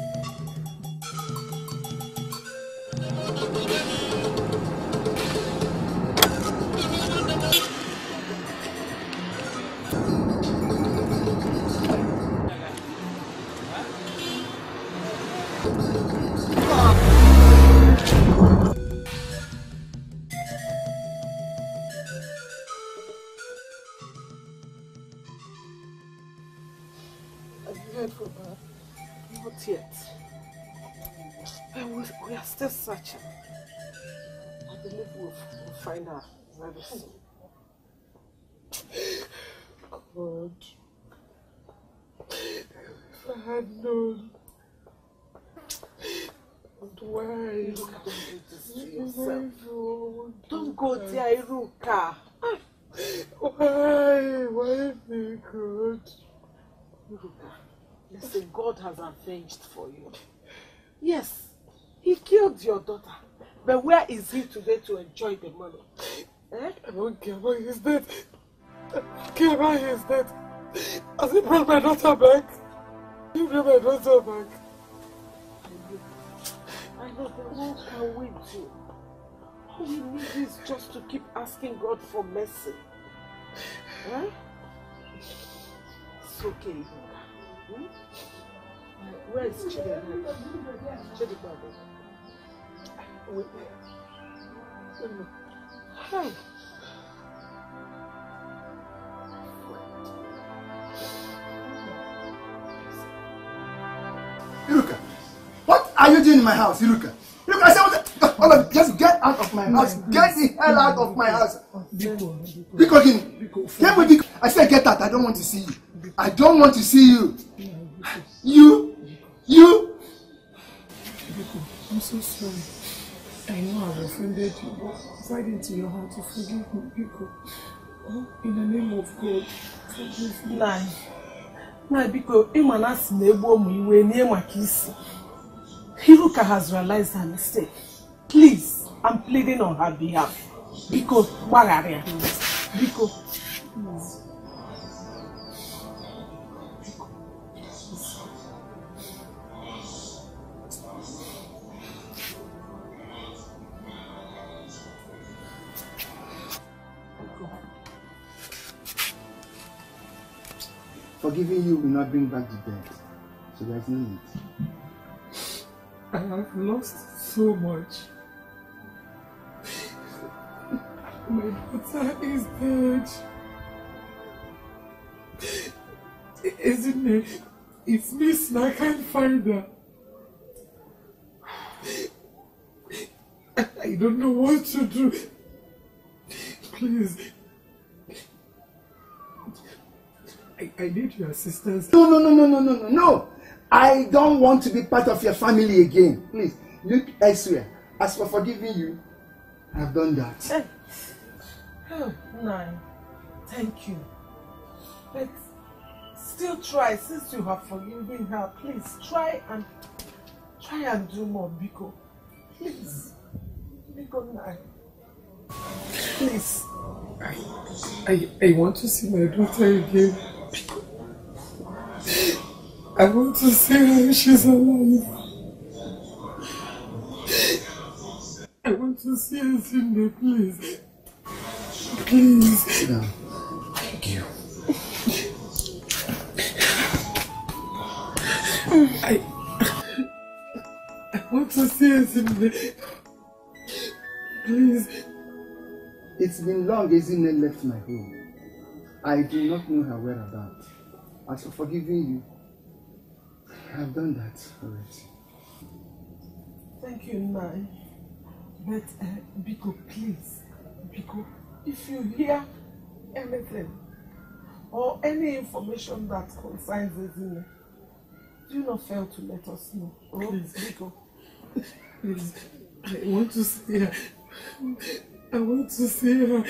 Searching. I believe we'll, we'll find her very soon. God. If I had known. But why? Iruka, don't do this to yourself. Don't, don't go there, Iruka. Why? Why be good? Iruka, listen, God has avenged for you. Yes. He killed your daughter, but where is he today to enjoy the money? Eh? I don't care about his death. I don't care about his death. Has he brought my daughter back? He brought my daughter back. I know, but what can we do? All we need is just to keep asking God for mercy. Eh? It's okay, hmm? Where is Chidi? Chidi Baba. Wait. Hi. Iruka, what are you doing in my house, Iruka? Iruka, I said, all of, just get out of my house. Get the hell out of my house. Because him. I said, get out. I don't want to see you. I don't want to see you. You. You! I'm so sorry. I know I've offended you, but fight into your heart to forgive me, Biko. Oh, in the name of God, forgive me. Nah, nah, Biko, Imana's neighbor, me, we name my kiss. Iruka has realized her mistake. Please, I'm pleading on her behalf. Biko, Wagaria. Biko. No. Forgiving you will not bring back the dead, so there's no need. I have lost so much. My daughter is dead. Isn't it? It's missing. I can't find her. I don't know what to do. Please. I need your assistance. No, no, no, no, no, no, no, no. I don't want to be part of your family again. Please, look elsewhere. As for forgiving you, I've done that. Hey. Oh, no. Thank you. But still try, since you have forgiven her, please try and try and do more, Biko. Please. Biko, no. Please. I, I, I want to see my daughter again. I want to see her if she's alive. I want to see her in there, please. Please. No. Thank you. I, I want to see her in there. Please. It's been long Ezinne left my home. I do not know her whereabouts. As for forgiving you, I've done that already. Thank you, Nai. But, uh, Biko, please, Biko, if you hear anything or any information that concerns Ezinne, do not fail to let us know. Oh, please, Biko. Please, I want to see her. I want to see her.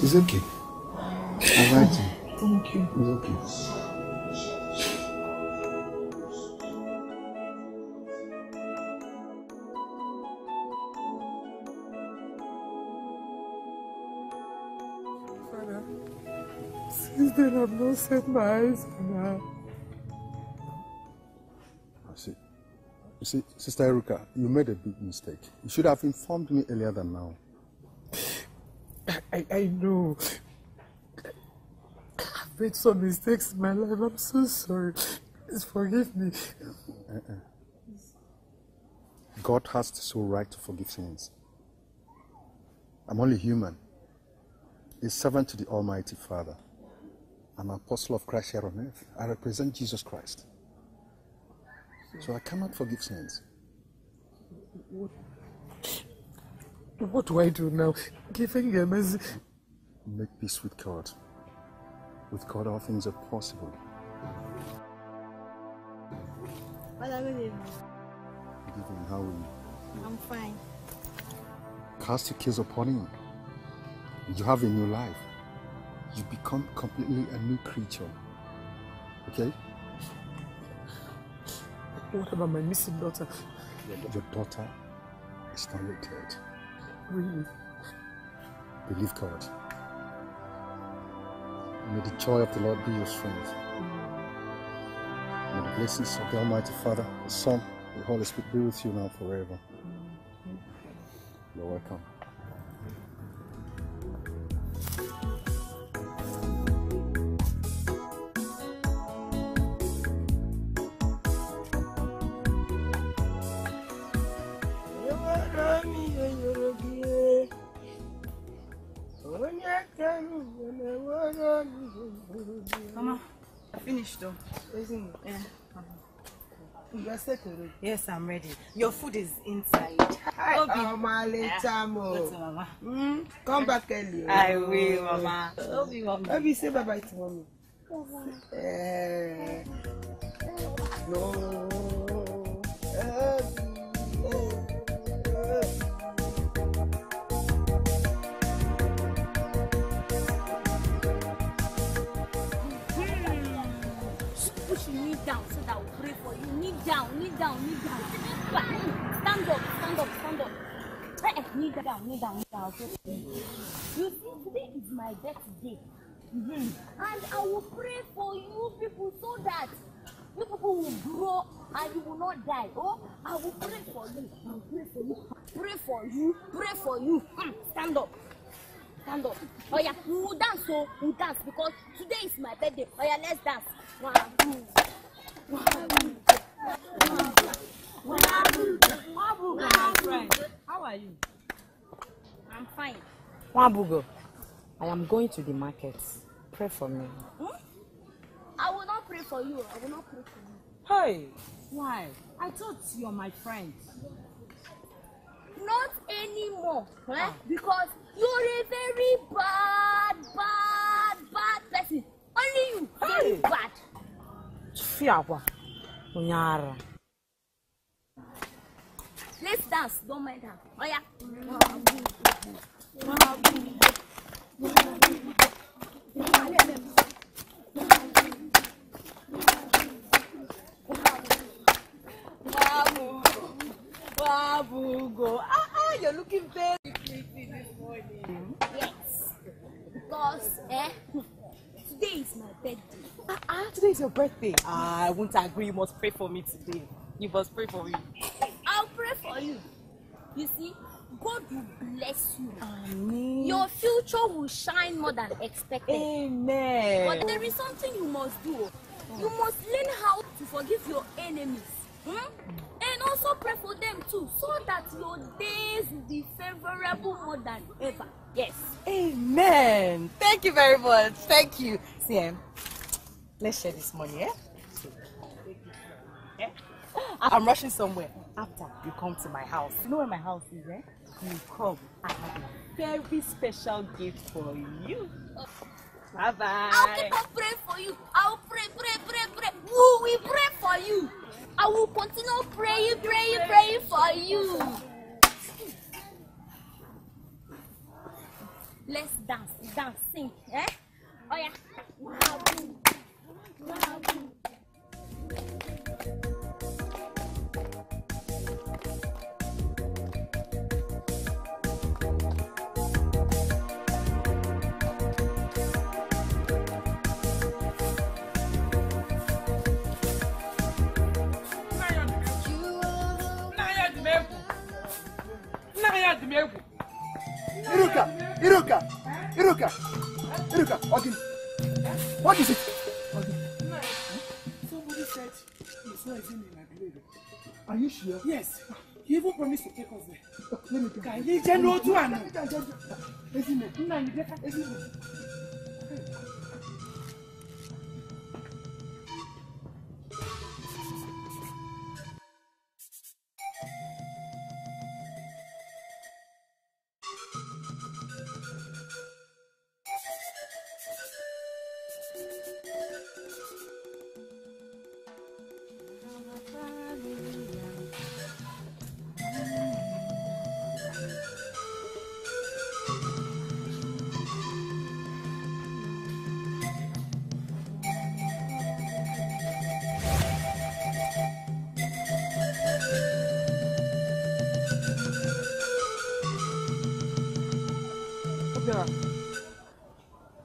It's okay. I like you. Thank you. It's okay. That I've not set my eyes on her. See, see, Sister Iruka, you made a big mistake. You should have informed me earlier than now. I, I know. I've made some mistakes in my life. I'm so sorry. Please forgive me. Uh-uh. God has the sole right to forgive sins. I'm only human, a servant to the Almighty Father. I'm an apostle of Christ here on earth. I represent Jesus Christ. So I cannot forgive sins. What, what do I do now? Giving them as... Make peace with God. With God, all things are possible. Well, I believe. Good evening, how are you? I'm fine. Cast your cares upon Him. You have a new life. You become completely a new creature. Okay? What about my missing daughter? Your, your daughter is not your dead. Really? Believe God. May the joy of the Lord be your strength. Mm. May the blessings of the Almighty Father, the Son, the Holy Spirit be with you now forever. Mm. You're welcome. Mama, I finished though. Isn't it? Yeah. You are set already? Yes, I'm ready. Your food is inside. Hi, okay. Oh, my yeah. Mama. Mm? Come back early. I will, Mama. Love you, Mama. Let me say bye bye to Mommy. Eh. No. Eh. Down, knee down, knee down. Stand up, stand up, stand up. Knee down, knee down, knee down. You see, today is my birthday. Mm-hmm. And I will pray for you people so that you people will grow and you will not die. Oh, I will pray for you. I will pray for you. Pray for you. Pray for you. Mm. Stand up. Stand up. Oh yeah, we will dance, so we will dance because today is my birthday. Oh yeah, let's dance. One, two. One, two. How are you? I'm fine. Mmabugo, I am going to the market. Pray for me. Hmm? I will not pray for you. I will not pray for you. Hey, why? I thought you're my friend. Not anymore, right? Ah. Because you're a very bad, bad, bad person. Only you. Hey. Very bad. Fiawa. Let's dance, don't mind her. Oh yeah. Mmabugo. Ah ah, you're looking very pretty this morning. Yes. Because eh? Today is my birthday. Ah, ah, today is your birthday. Ah, I won't agree. You must pray for me today. You must pray for me. I'll pray for you. You see, God will bless you. Amen. Your future will shine more than expected. Amen. But there is something you must do. You must learn how to forgive your enemies. Hmm? And also pray for them too, so that your days will be favorable more than ever. Yes. Amen. Thank you very much. Thank you. See ya. Let's share this money, eh? I'm rushing somewhere. After you come to my house. You know where my house is, eh? You come. I have a very special gift for you. Bye bye. I'll keep on praying for you. I'll pray, pray, pray, pray. Woo, we pray for you. I will continue praying, praying, praying for you. Let's dance, dance, sing, eh? Oh yeah. Mmabugo. Mmabugo. Iruka, Iruka, Iruka, Iruka, Ogin. What is it? Ogin. Somebody said it's not even in my grave. Are you sure? Yes. He even promised to take us there. Oh, let me go. He didn't know to an.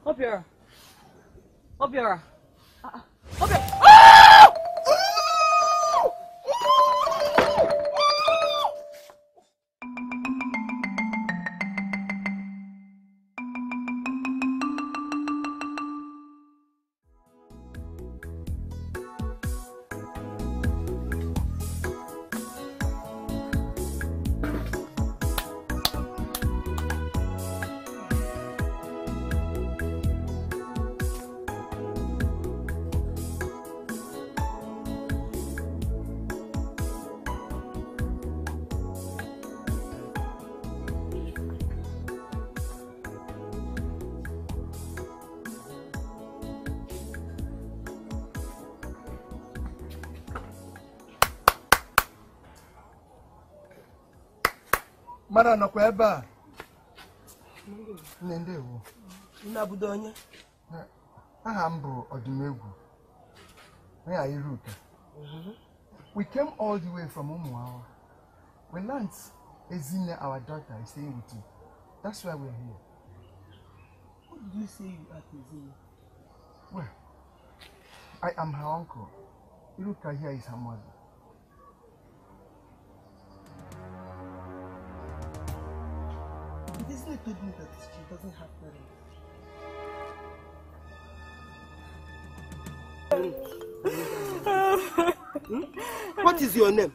Obiora, Obiora, uh, Obiora. Oh! Oh! Oh! Oh! Mara no kweba. Nende wo. Na budo onye. Aha mbo odimegu. We are Iruka. We came all the way from Umuawa. We learned Ezinne, our daughter, is staying with you. That's why we're here. What did you say you are Ezinne? Well, I am her uncle. Iruka here is her mother. Ezinne told me that she doesn't have parents. What is your name?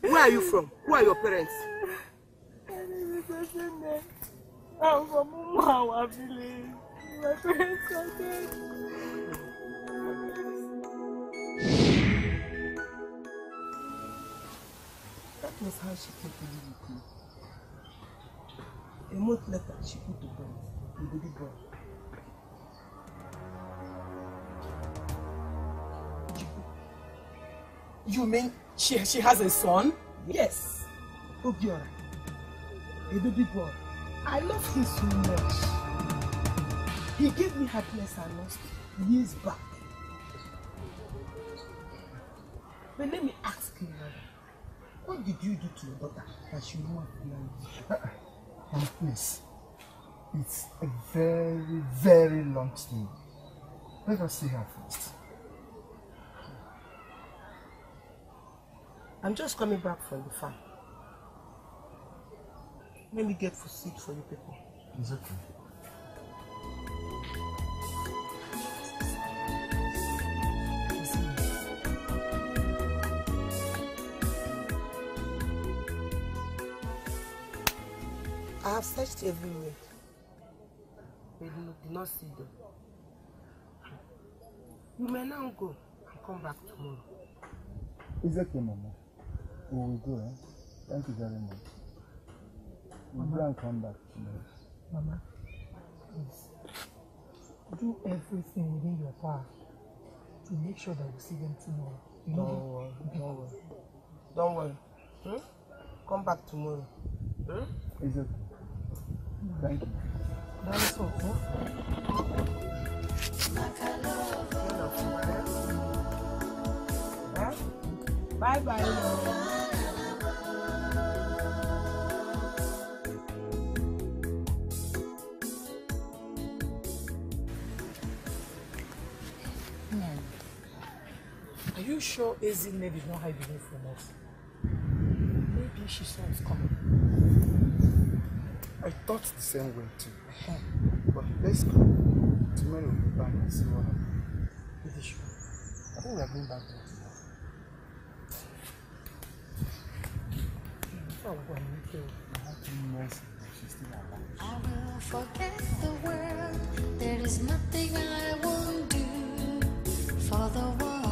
Where are you from? Who are your parents? My name is Ezinne. I'm from Umuawa village. My parents are dead. That was how she came to live with me. A month later, she put the ball, the baby ball. You mean she she has a son? Yes. Obiora, a baby boy. I love him so much. He gave me happiness I lost years back. But let me ask you, what did you do to your daughter that she won't marry? And please, it's a very, very long story. Let us see her first. I'm just coming back from the farm. Let me get food seat for you people. It's okay. I have searched everywhere. They did not see them. You may now go and come back tomorrow. It's okay, Mama. We will go, eh? Thank you very much. We'll go and come back tomorrow. Mama, please, do everything within your power to make sure that we see them tomorrow. You don't know? worry, don't worry. Don't worry. Hmm? Come back tomorrow. Hmm? It's okay. Mm. Thank you. That is all, huh? Bye-bye. Are you sure Ezinne did not hide away from us? Maybe she saw us coming. I thought the same way too. Uh-huh. But let's go. Tomorrow we'll be back and see what happens. Is it sure? I think we are going back there tomorrow. I have to mercy that she's still alive. I will forget the world. There is nothing I won't do for the world.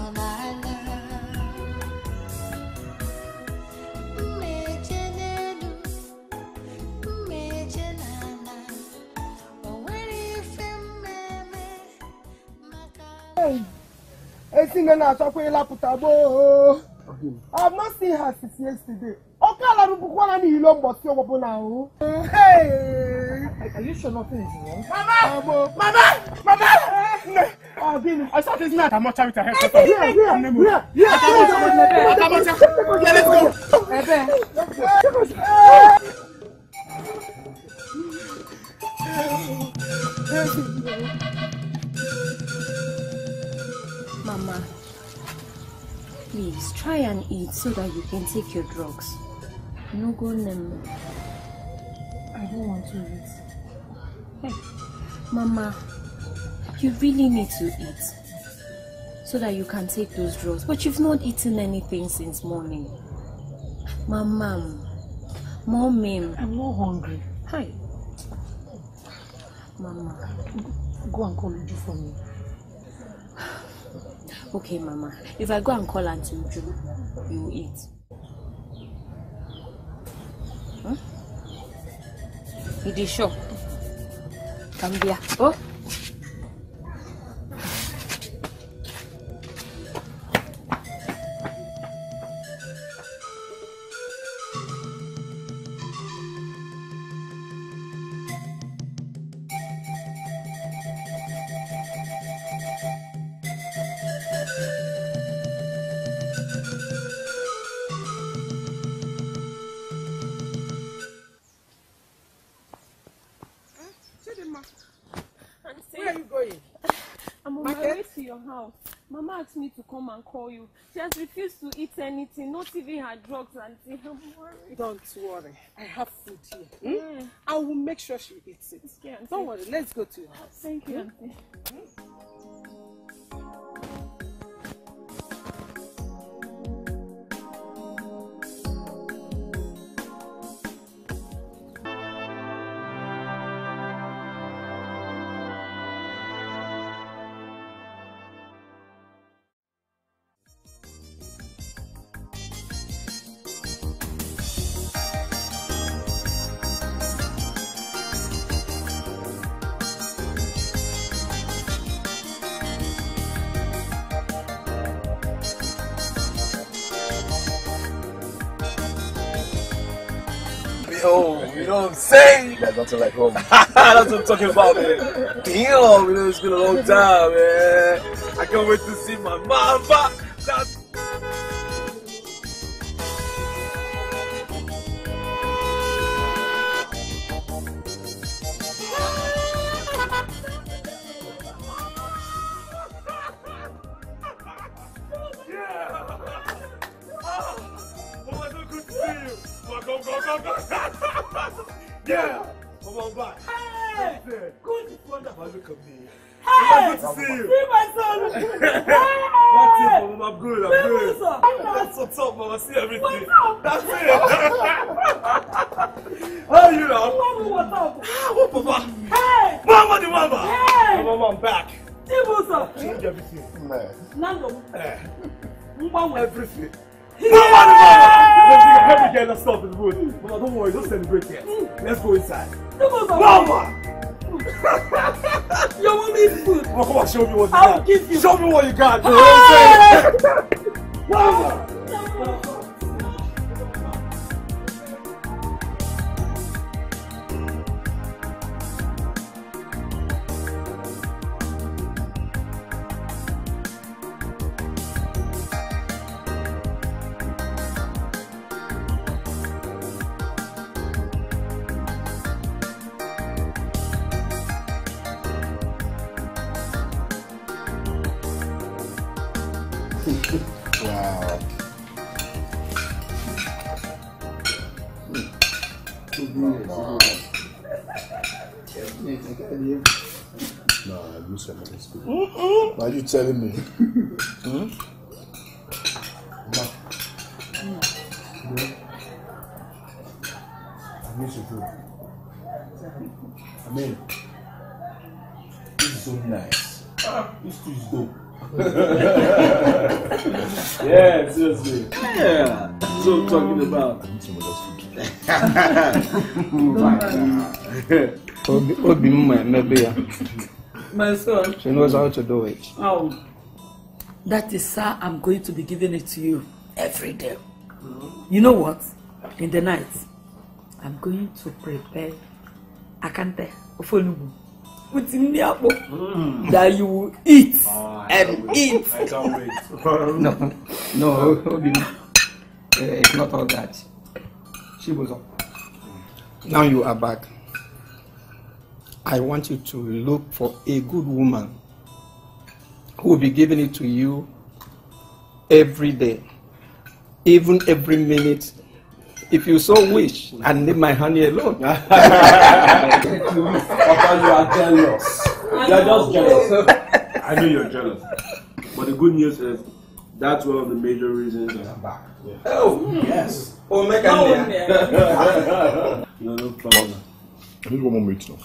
I've not seen her since yesterday. Hey! Are you sure nothing is wrong? Mama! Mama! Mama! I saw this night. I'm not trying to help her. Yeah, yeah, yeah. Let's go. Let's go. Mama, please try and eat so that you can take your drugs. No go nemo. I don't want to eat. Hey, Mama, you really need to eat so that you can take those drugs. But you've not eaten anything since morning. Mama, Mommy. I'm not hungry. Hi. Mama, go and call Uju for me. Okay, Mama. If I go and call Auntie Uju, you will eat. Huh? It is sure. Come here. Oh. Me to come and call you. She has refused to eat anything, not even her drugs, Auntie. I'm worried. Don't worry. I have food here. Mm? Yeah. I will make sure she eats it. Okay, don't worry. Let's go to your house. Thank you, Auntie. Say that's nothing like home. That's what I'm talking about, man. Damn, you know, it's been a long time, man. I can't wait to see my mom. That's No one is on! Every girl that stops is good. Mama, don't worry, don't celebrate yet. Let's go inside. Mama! Your mommy is good. Mama, come on, show me what you I'll got. Give you. Show me what you got. Mama! Why are you telling me? Hmm? I miss your food. I mean, this is so nice. This too is dope. Yeah, seriously. Yeah, that's what I'm talking about. I need some other food. Obi Mumma, maybe. My son. She knows how to do it. Oh. That is how I'm going to be giving it to you every day. You know what? In the night, I'm going to prepare akante ofolubu with niapo that you will eat oh, and wait. eat. I can't wait. no, no, uh, it's not all that. Chibuzo, now you are back. I want you to look for a good woman who will be giving it to you every day, even every minute. If you so wish, and leave my honey alone. You are jealous. You are just jealous. I know you're jealous. But the good news is that's one of the major reasons I'm back. Yeah. Oh, mm. yes. Oh, make a No, no problem. I need one more minute now.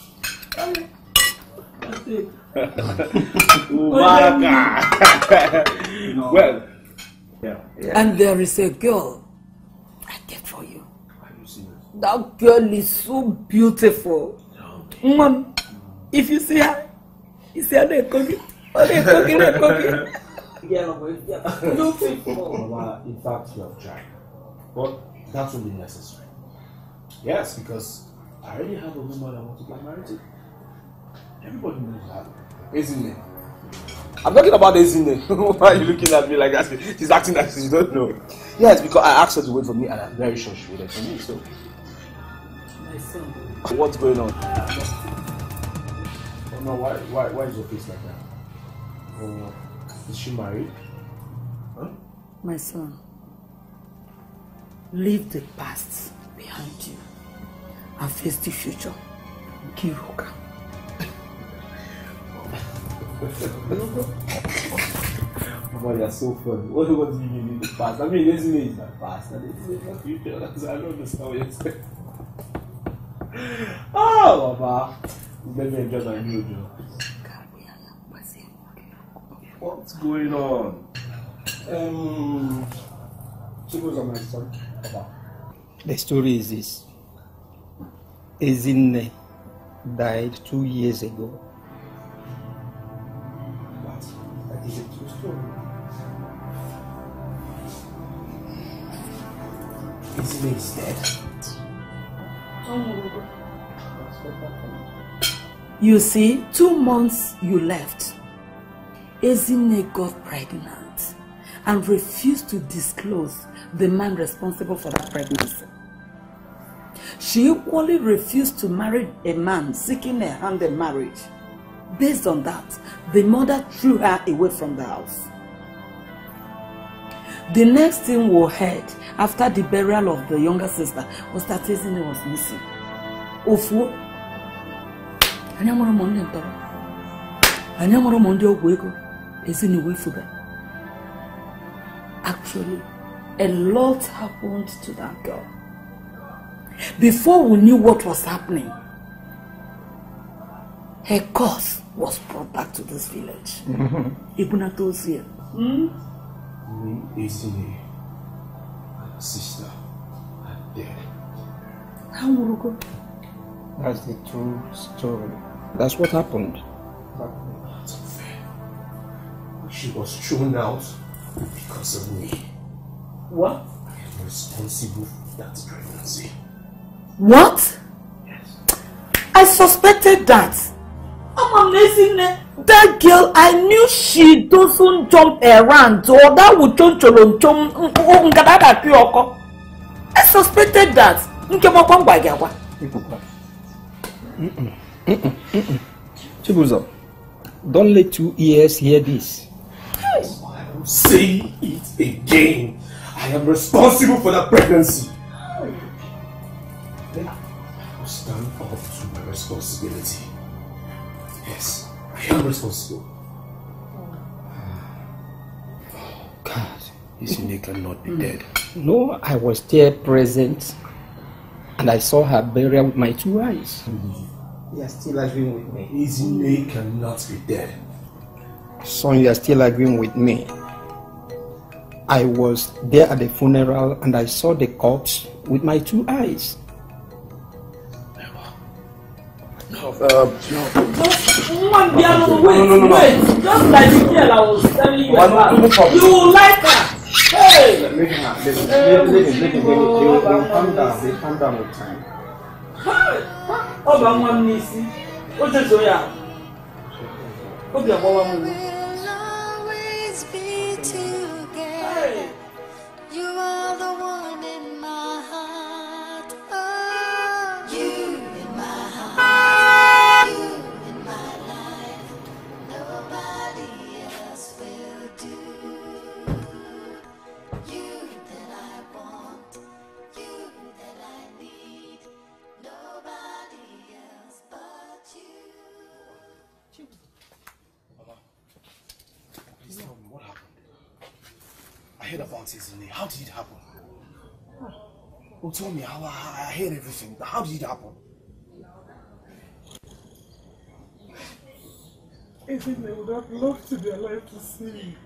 Well, yeah, yeah. And there is a girl I get for you. Have you seen it? That girl is so beautiful. No. Mom, if you see her, you see her there cooking. Oh, they're cooking, they're cooking. Yeah, yeah. Beautiful. Mama, in fact, you have tried. But that will be necessary. Yes, because I already have a woman I want to get married to. Everybody knows that. Ezinne. I'm talking about Ezinne. Why are you looking at me like that? She's acting like she don't know. Yes, because I asked her to wait for me and I'm very sure she waited for me, so. My son. What's going on? Oh no, why, why, why is your face like that? Oh, is she married? Huh? My son, leave the past behind you and face the future. Iruka. Mama, you're so funny. What, what do you mean in the past? I mean, isn't it the past? And it's in the future. I don't understand what you're saying. Oh, Mama. Let me enjoy my new job. What's going on? Um, Chibuzo, my son. The story is this. Ezinne died two years ago. Is it true story? Ezinne is dead. You see, two months you left, Ezinne got pregnant and refused to disclose the man responsible for that pregnancy. She equally refused to marry a man seeking a hand in marriage. Based on that, the mother threw her away from the house. The next thing we heard after the burial of the younger sister was that Ezinne was missing. Ofu, anyamoro monde ntoro, anyamoro monde ogwego, Ezinne wefuga. Actually, a lot happened to that girl. Before we knew what was happening, her corpse was brought back to this village. Ibuna told here. Hmm? Ezinne sister and dead. How will you go? That's the true story. That's what happened. That was not fair. She was thrown out because of me. What? I am responsible for that pregnancy. What? Yes. I suspected that. I'm amazing. That girl, I knew she doesn't jump around, or that would jump cholon jump. I suspected that. Mm-mm. Mm-mm. Mm-mm. Chibuzo, don't let two ears hear this. I will say it again. I am responsible for that pregnancy. Then I will stand up to my responsibility. Yes, I am responsible. Oh, God, this Ezinne cannot be dead. No, I was there present. And I saw her burial with my two eyes. You are still arguing with me. Ezinne cannot be dead. Son, you are still arguing with me. I was there at the funeral and I saw the corpse with my two eyes. No, uh, no. Just, woman, no, no, no, wait, no, no, no. Wait. Just like the girl I was telling you about. You like her. Hey! Let me have this. Let me have this. You'll calm down. They calm down with time. Hey! Oh, but one missy. What's this? Oh, yeah. What's the other one? We'll always be together. You are the one in my heart. Oh, you in my heart. You in my life. Nobody else will do. You that I want, you that I need, nobody else but you. Mama, please tell me what happened. I heard about Ezinne. How did it happen? Who told me? How I, I heard everything. How did it happen? Ezinne would have loved to be alive to see you.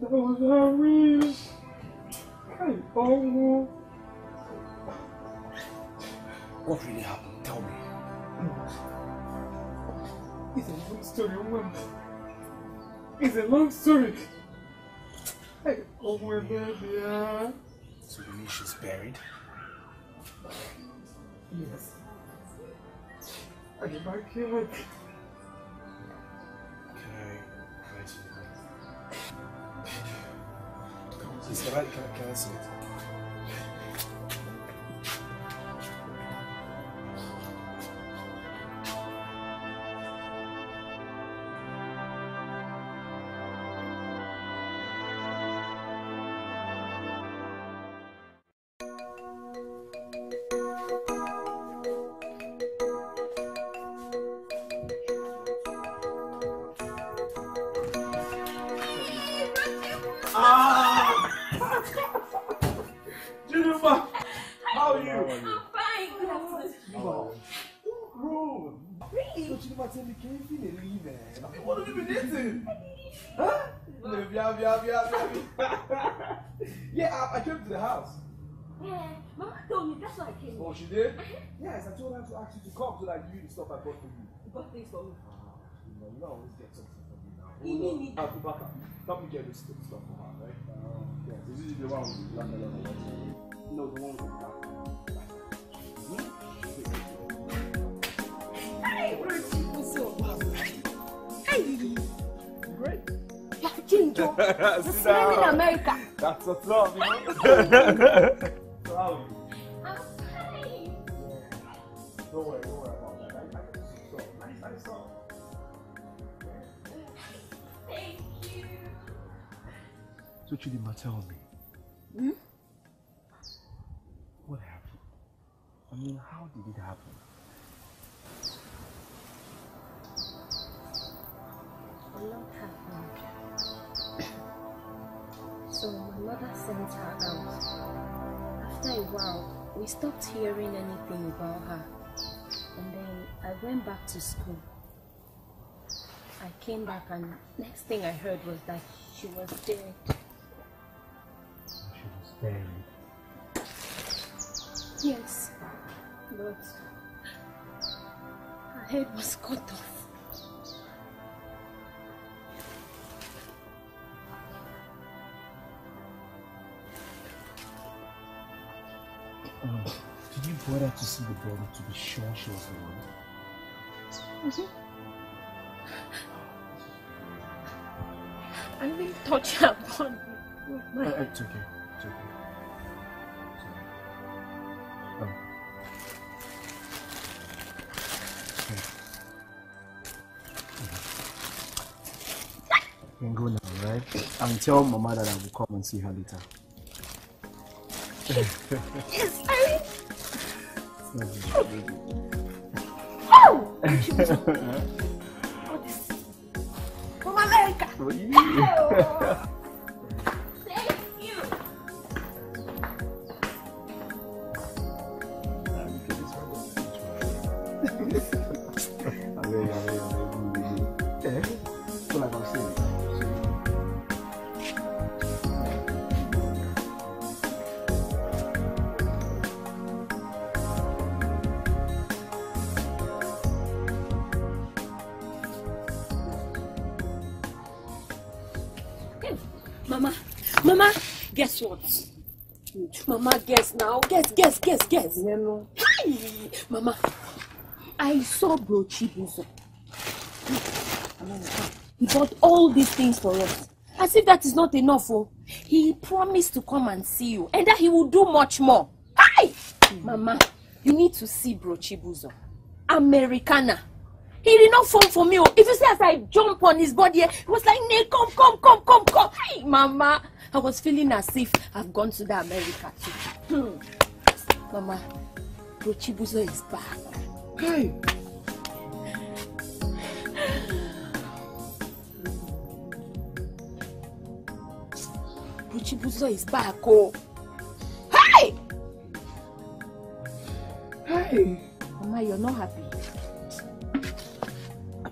That was her wish. Hey, Bongo. What really happened? Tell me. It's a long story, woman. It's a long story. Hey, oh my baby. So you mean she's buried? Yes. I get back here. Okay. Please, can I, can I, can I see it? Oh, she did? Yes, I told her to ask you to come so that you eat the stuff I bought for you. You bought things for me? Ah, you know, you always get something for me now. You know, Obaka, help me get this stuff for her, right? Uh, yes, this is the one with the black leather. No, the one with the black leather. Hmm? Hey, what are you doing? What's up? Hey! Great. Like Ginger. We're swimming in America. That's what's up, man. So how are you? Don't worry, don't worry about that. I, I can see so. Nice, nice song. Thank you. So Chidima, tell me. Hmm? What happened? I mean, how did it happen? A lot happened. So my mother sent her out. After a while, we stopped hearing anything about her. And then I went back to school. I came back and next thing I heard was that she was dead. She was dead? Yes, but her head was cut off. Um, did you bother to see the body to be sure she was alive? Mm-hmm. I didn't touch her body. Oh, it's okay. It's okay. Sorry. Um. Okay. You can go now, right? And tell Mama that I will come and see her later. Yes, I mean... Oh! What is... From America! Oh. Thank you! I'm going to get this one. Mama, guess what? Mama, guess now. Guess, guess, guess, guess. Yeah, no. Hey, Mama, I saw Bro Chibuzo. He bought all these things for us. As if that is not enough. Oh. He promised to come and see you, and that he will do much more. Hey, Mama, you need to see Bro Chibuzo. Americana. He did not phone for me. Oh. If you see as I jump on his body, he was like, "Nay, come, come, come, come, come." Hey, Mama. I was feeling as if I've gone to the America too. Hmm. Mama, Bro Chibuzo is back. Hey! Bro Chibuzo is back, oh! Hey! Hey! Mama, you're not happy.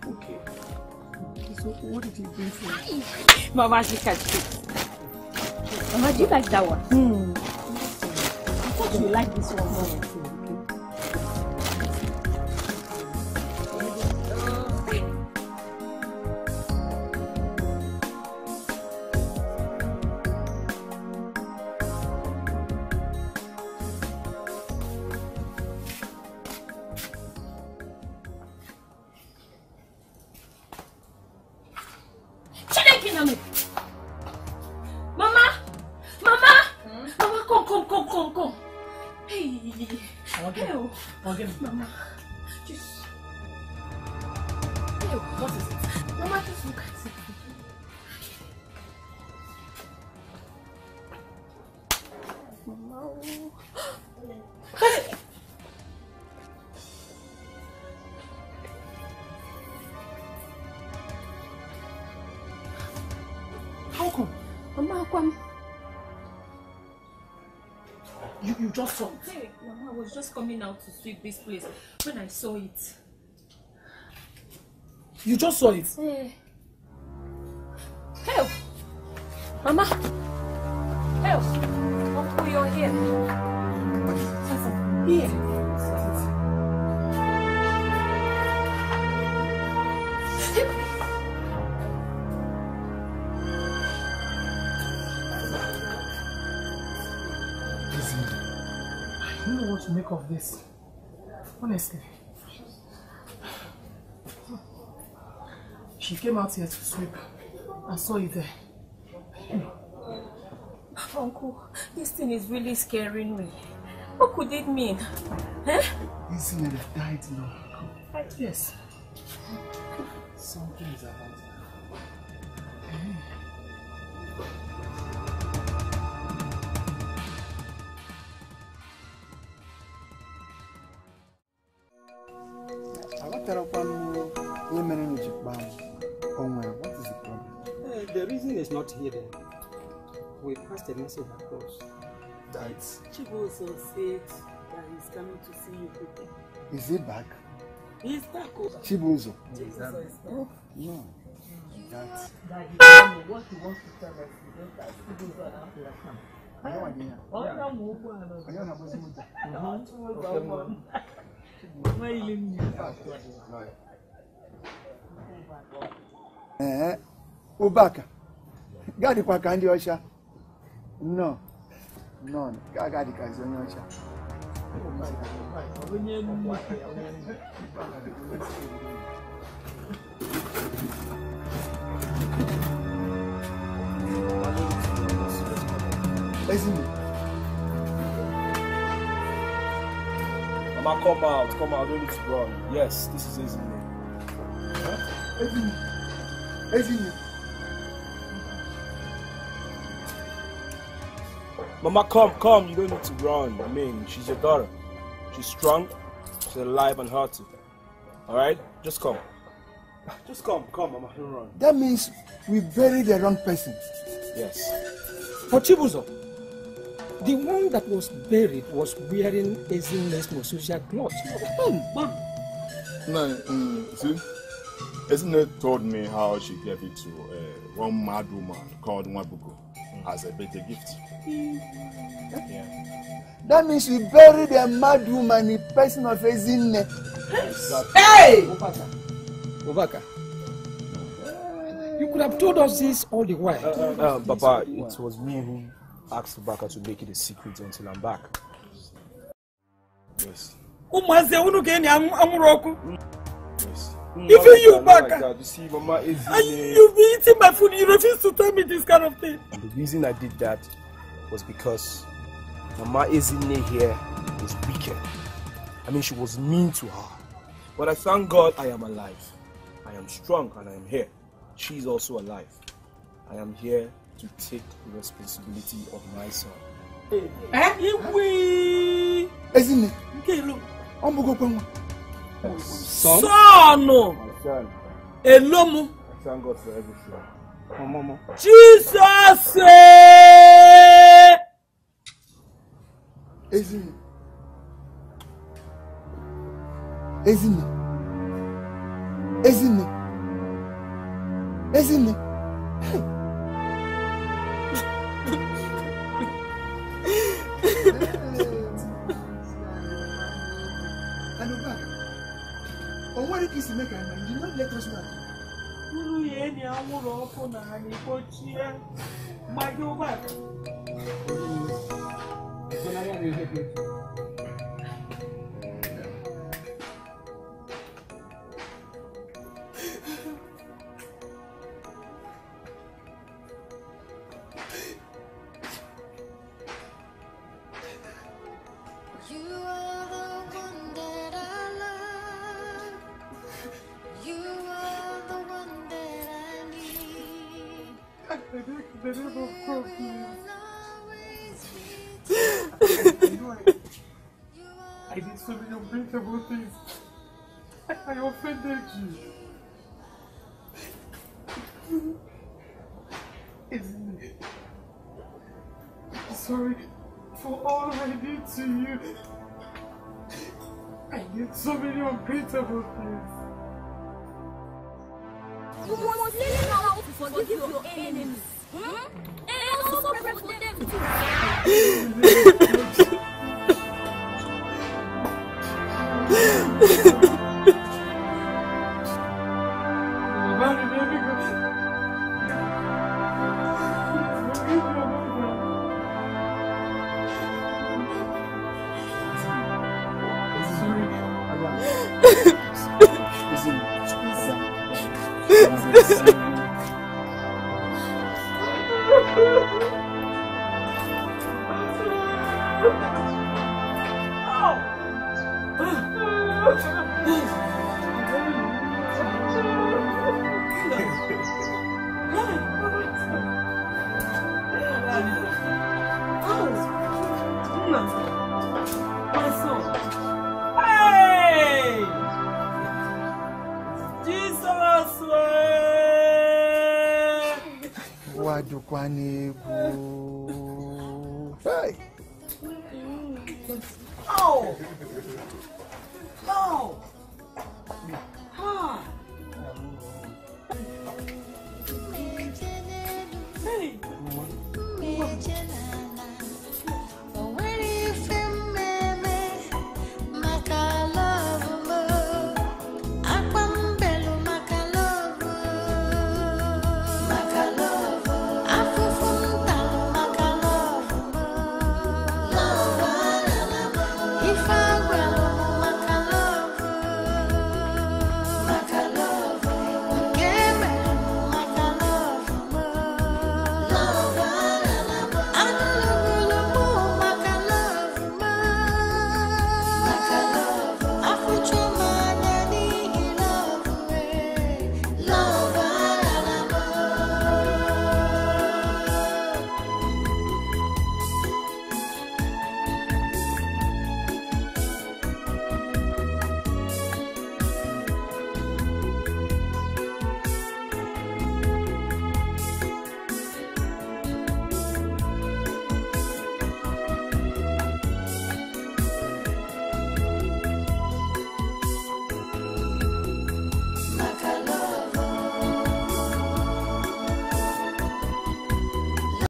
Okay. Okay, so what did he bring for you? Hey. Mama, she can't speak. Mama, do you like that one? Hmm. I thought you like this one more. Chideki Nami! Mama! Come, come, come. Hey. Hello. Mama. Just. Hello. What is it? Mama, just look at it. Mama. Hey. How come? Mama, how come? You, you just saw it. Hey, Mama, I was just coming out to sweep this place when I saw it. You just saw it? Hey. Help! Mama! Help! Uncle, you're here. Here. I don't know what to make of this. Honestly. She came out here to sleep. I saw you there. Uncle, this thing is really scaring me. What could it mean? Huh? This thing has died now. Yes. Something is about her. Hey. What is the problem? Uh, the reason is not hidden. We passed a message across. That Chibuzo said that he's coming to see you people. Is he back? He's back. Chibuzo. Chibuzo is back. No. that that you don't know what you want to tell us. You don't like Chibuzo and Africa. I don't know. I don't know. I don't know. I don't know. I don't know. Eh, Obaka. Gadi kwa kandi osha. No. No. Gadi kwa zoni osha. Mama, come out, come out, don't look wrong. Yes, this is Ezinne. Huh? Ezinne. Ezinne. Mama, come, come, you don't need to run. I mean, she's your daughter. She's strong, she's alive and hearty. Alright? Just come. Just come, come, Mama, don't run. That means we buried the wrong person. Yes. For Chibuzo, the one that was buried was wearing Ezinne's Mosusia clothes. No, um, see, Ezinne told me how she gave it to uh, one mad woman called Mmabugo as a birthday gift. Yeah. That means we buried a mad woman in person of Ezinne. Exactly. Hey! Obaka. Obaka. You could have told us this all the while. Uh, uh, uh, Papa, it was me who asked Obaka to make it a secret until I'm back. Yes. Yes. Even you, Obaka. Like you see, Mama is. You've been eating my food. You refuse to tell me this kind of thing. And the reason I did that was because Mama Ezinne here was wicked. I mean, she was mean to her. But I thank God I am alive. I am strong and I am here. She is also alive. I am here to take the responsibility of my son. Hey, hey. Ezinne. Son? Son! My son. Elomo. I thank God for everything. Oh, Mama. Jesus! Ezinne. Ezinne. Ezinne. Ezinne. And Obaka. On what it is to make a man, you don't let us know. Unbeatable things. You must learn how to forgive your enemies. Hmm? And also pray for them too. Oh! Oh! Ah!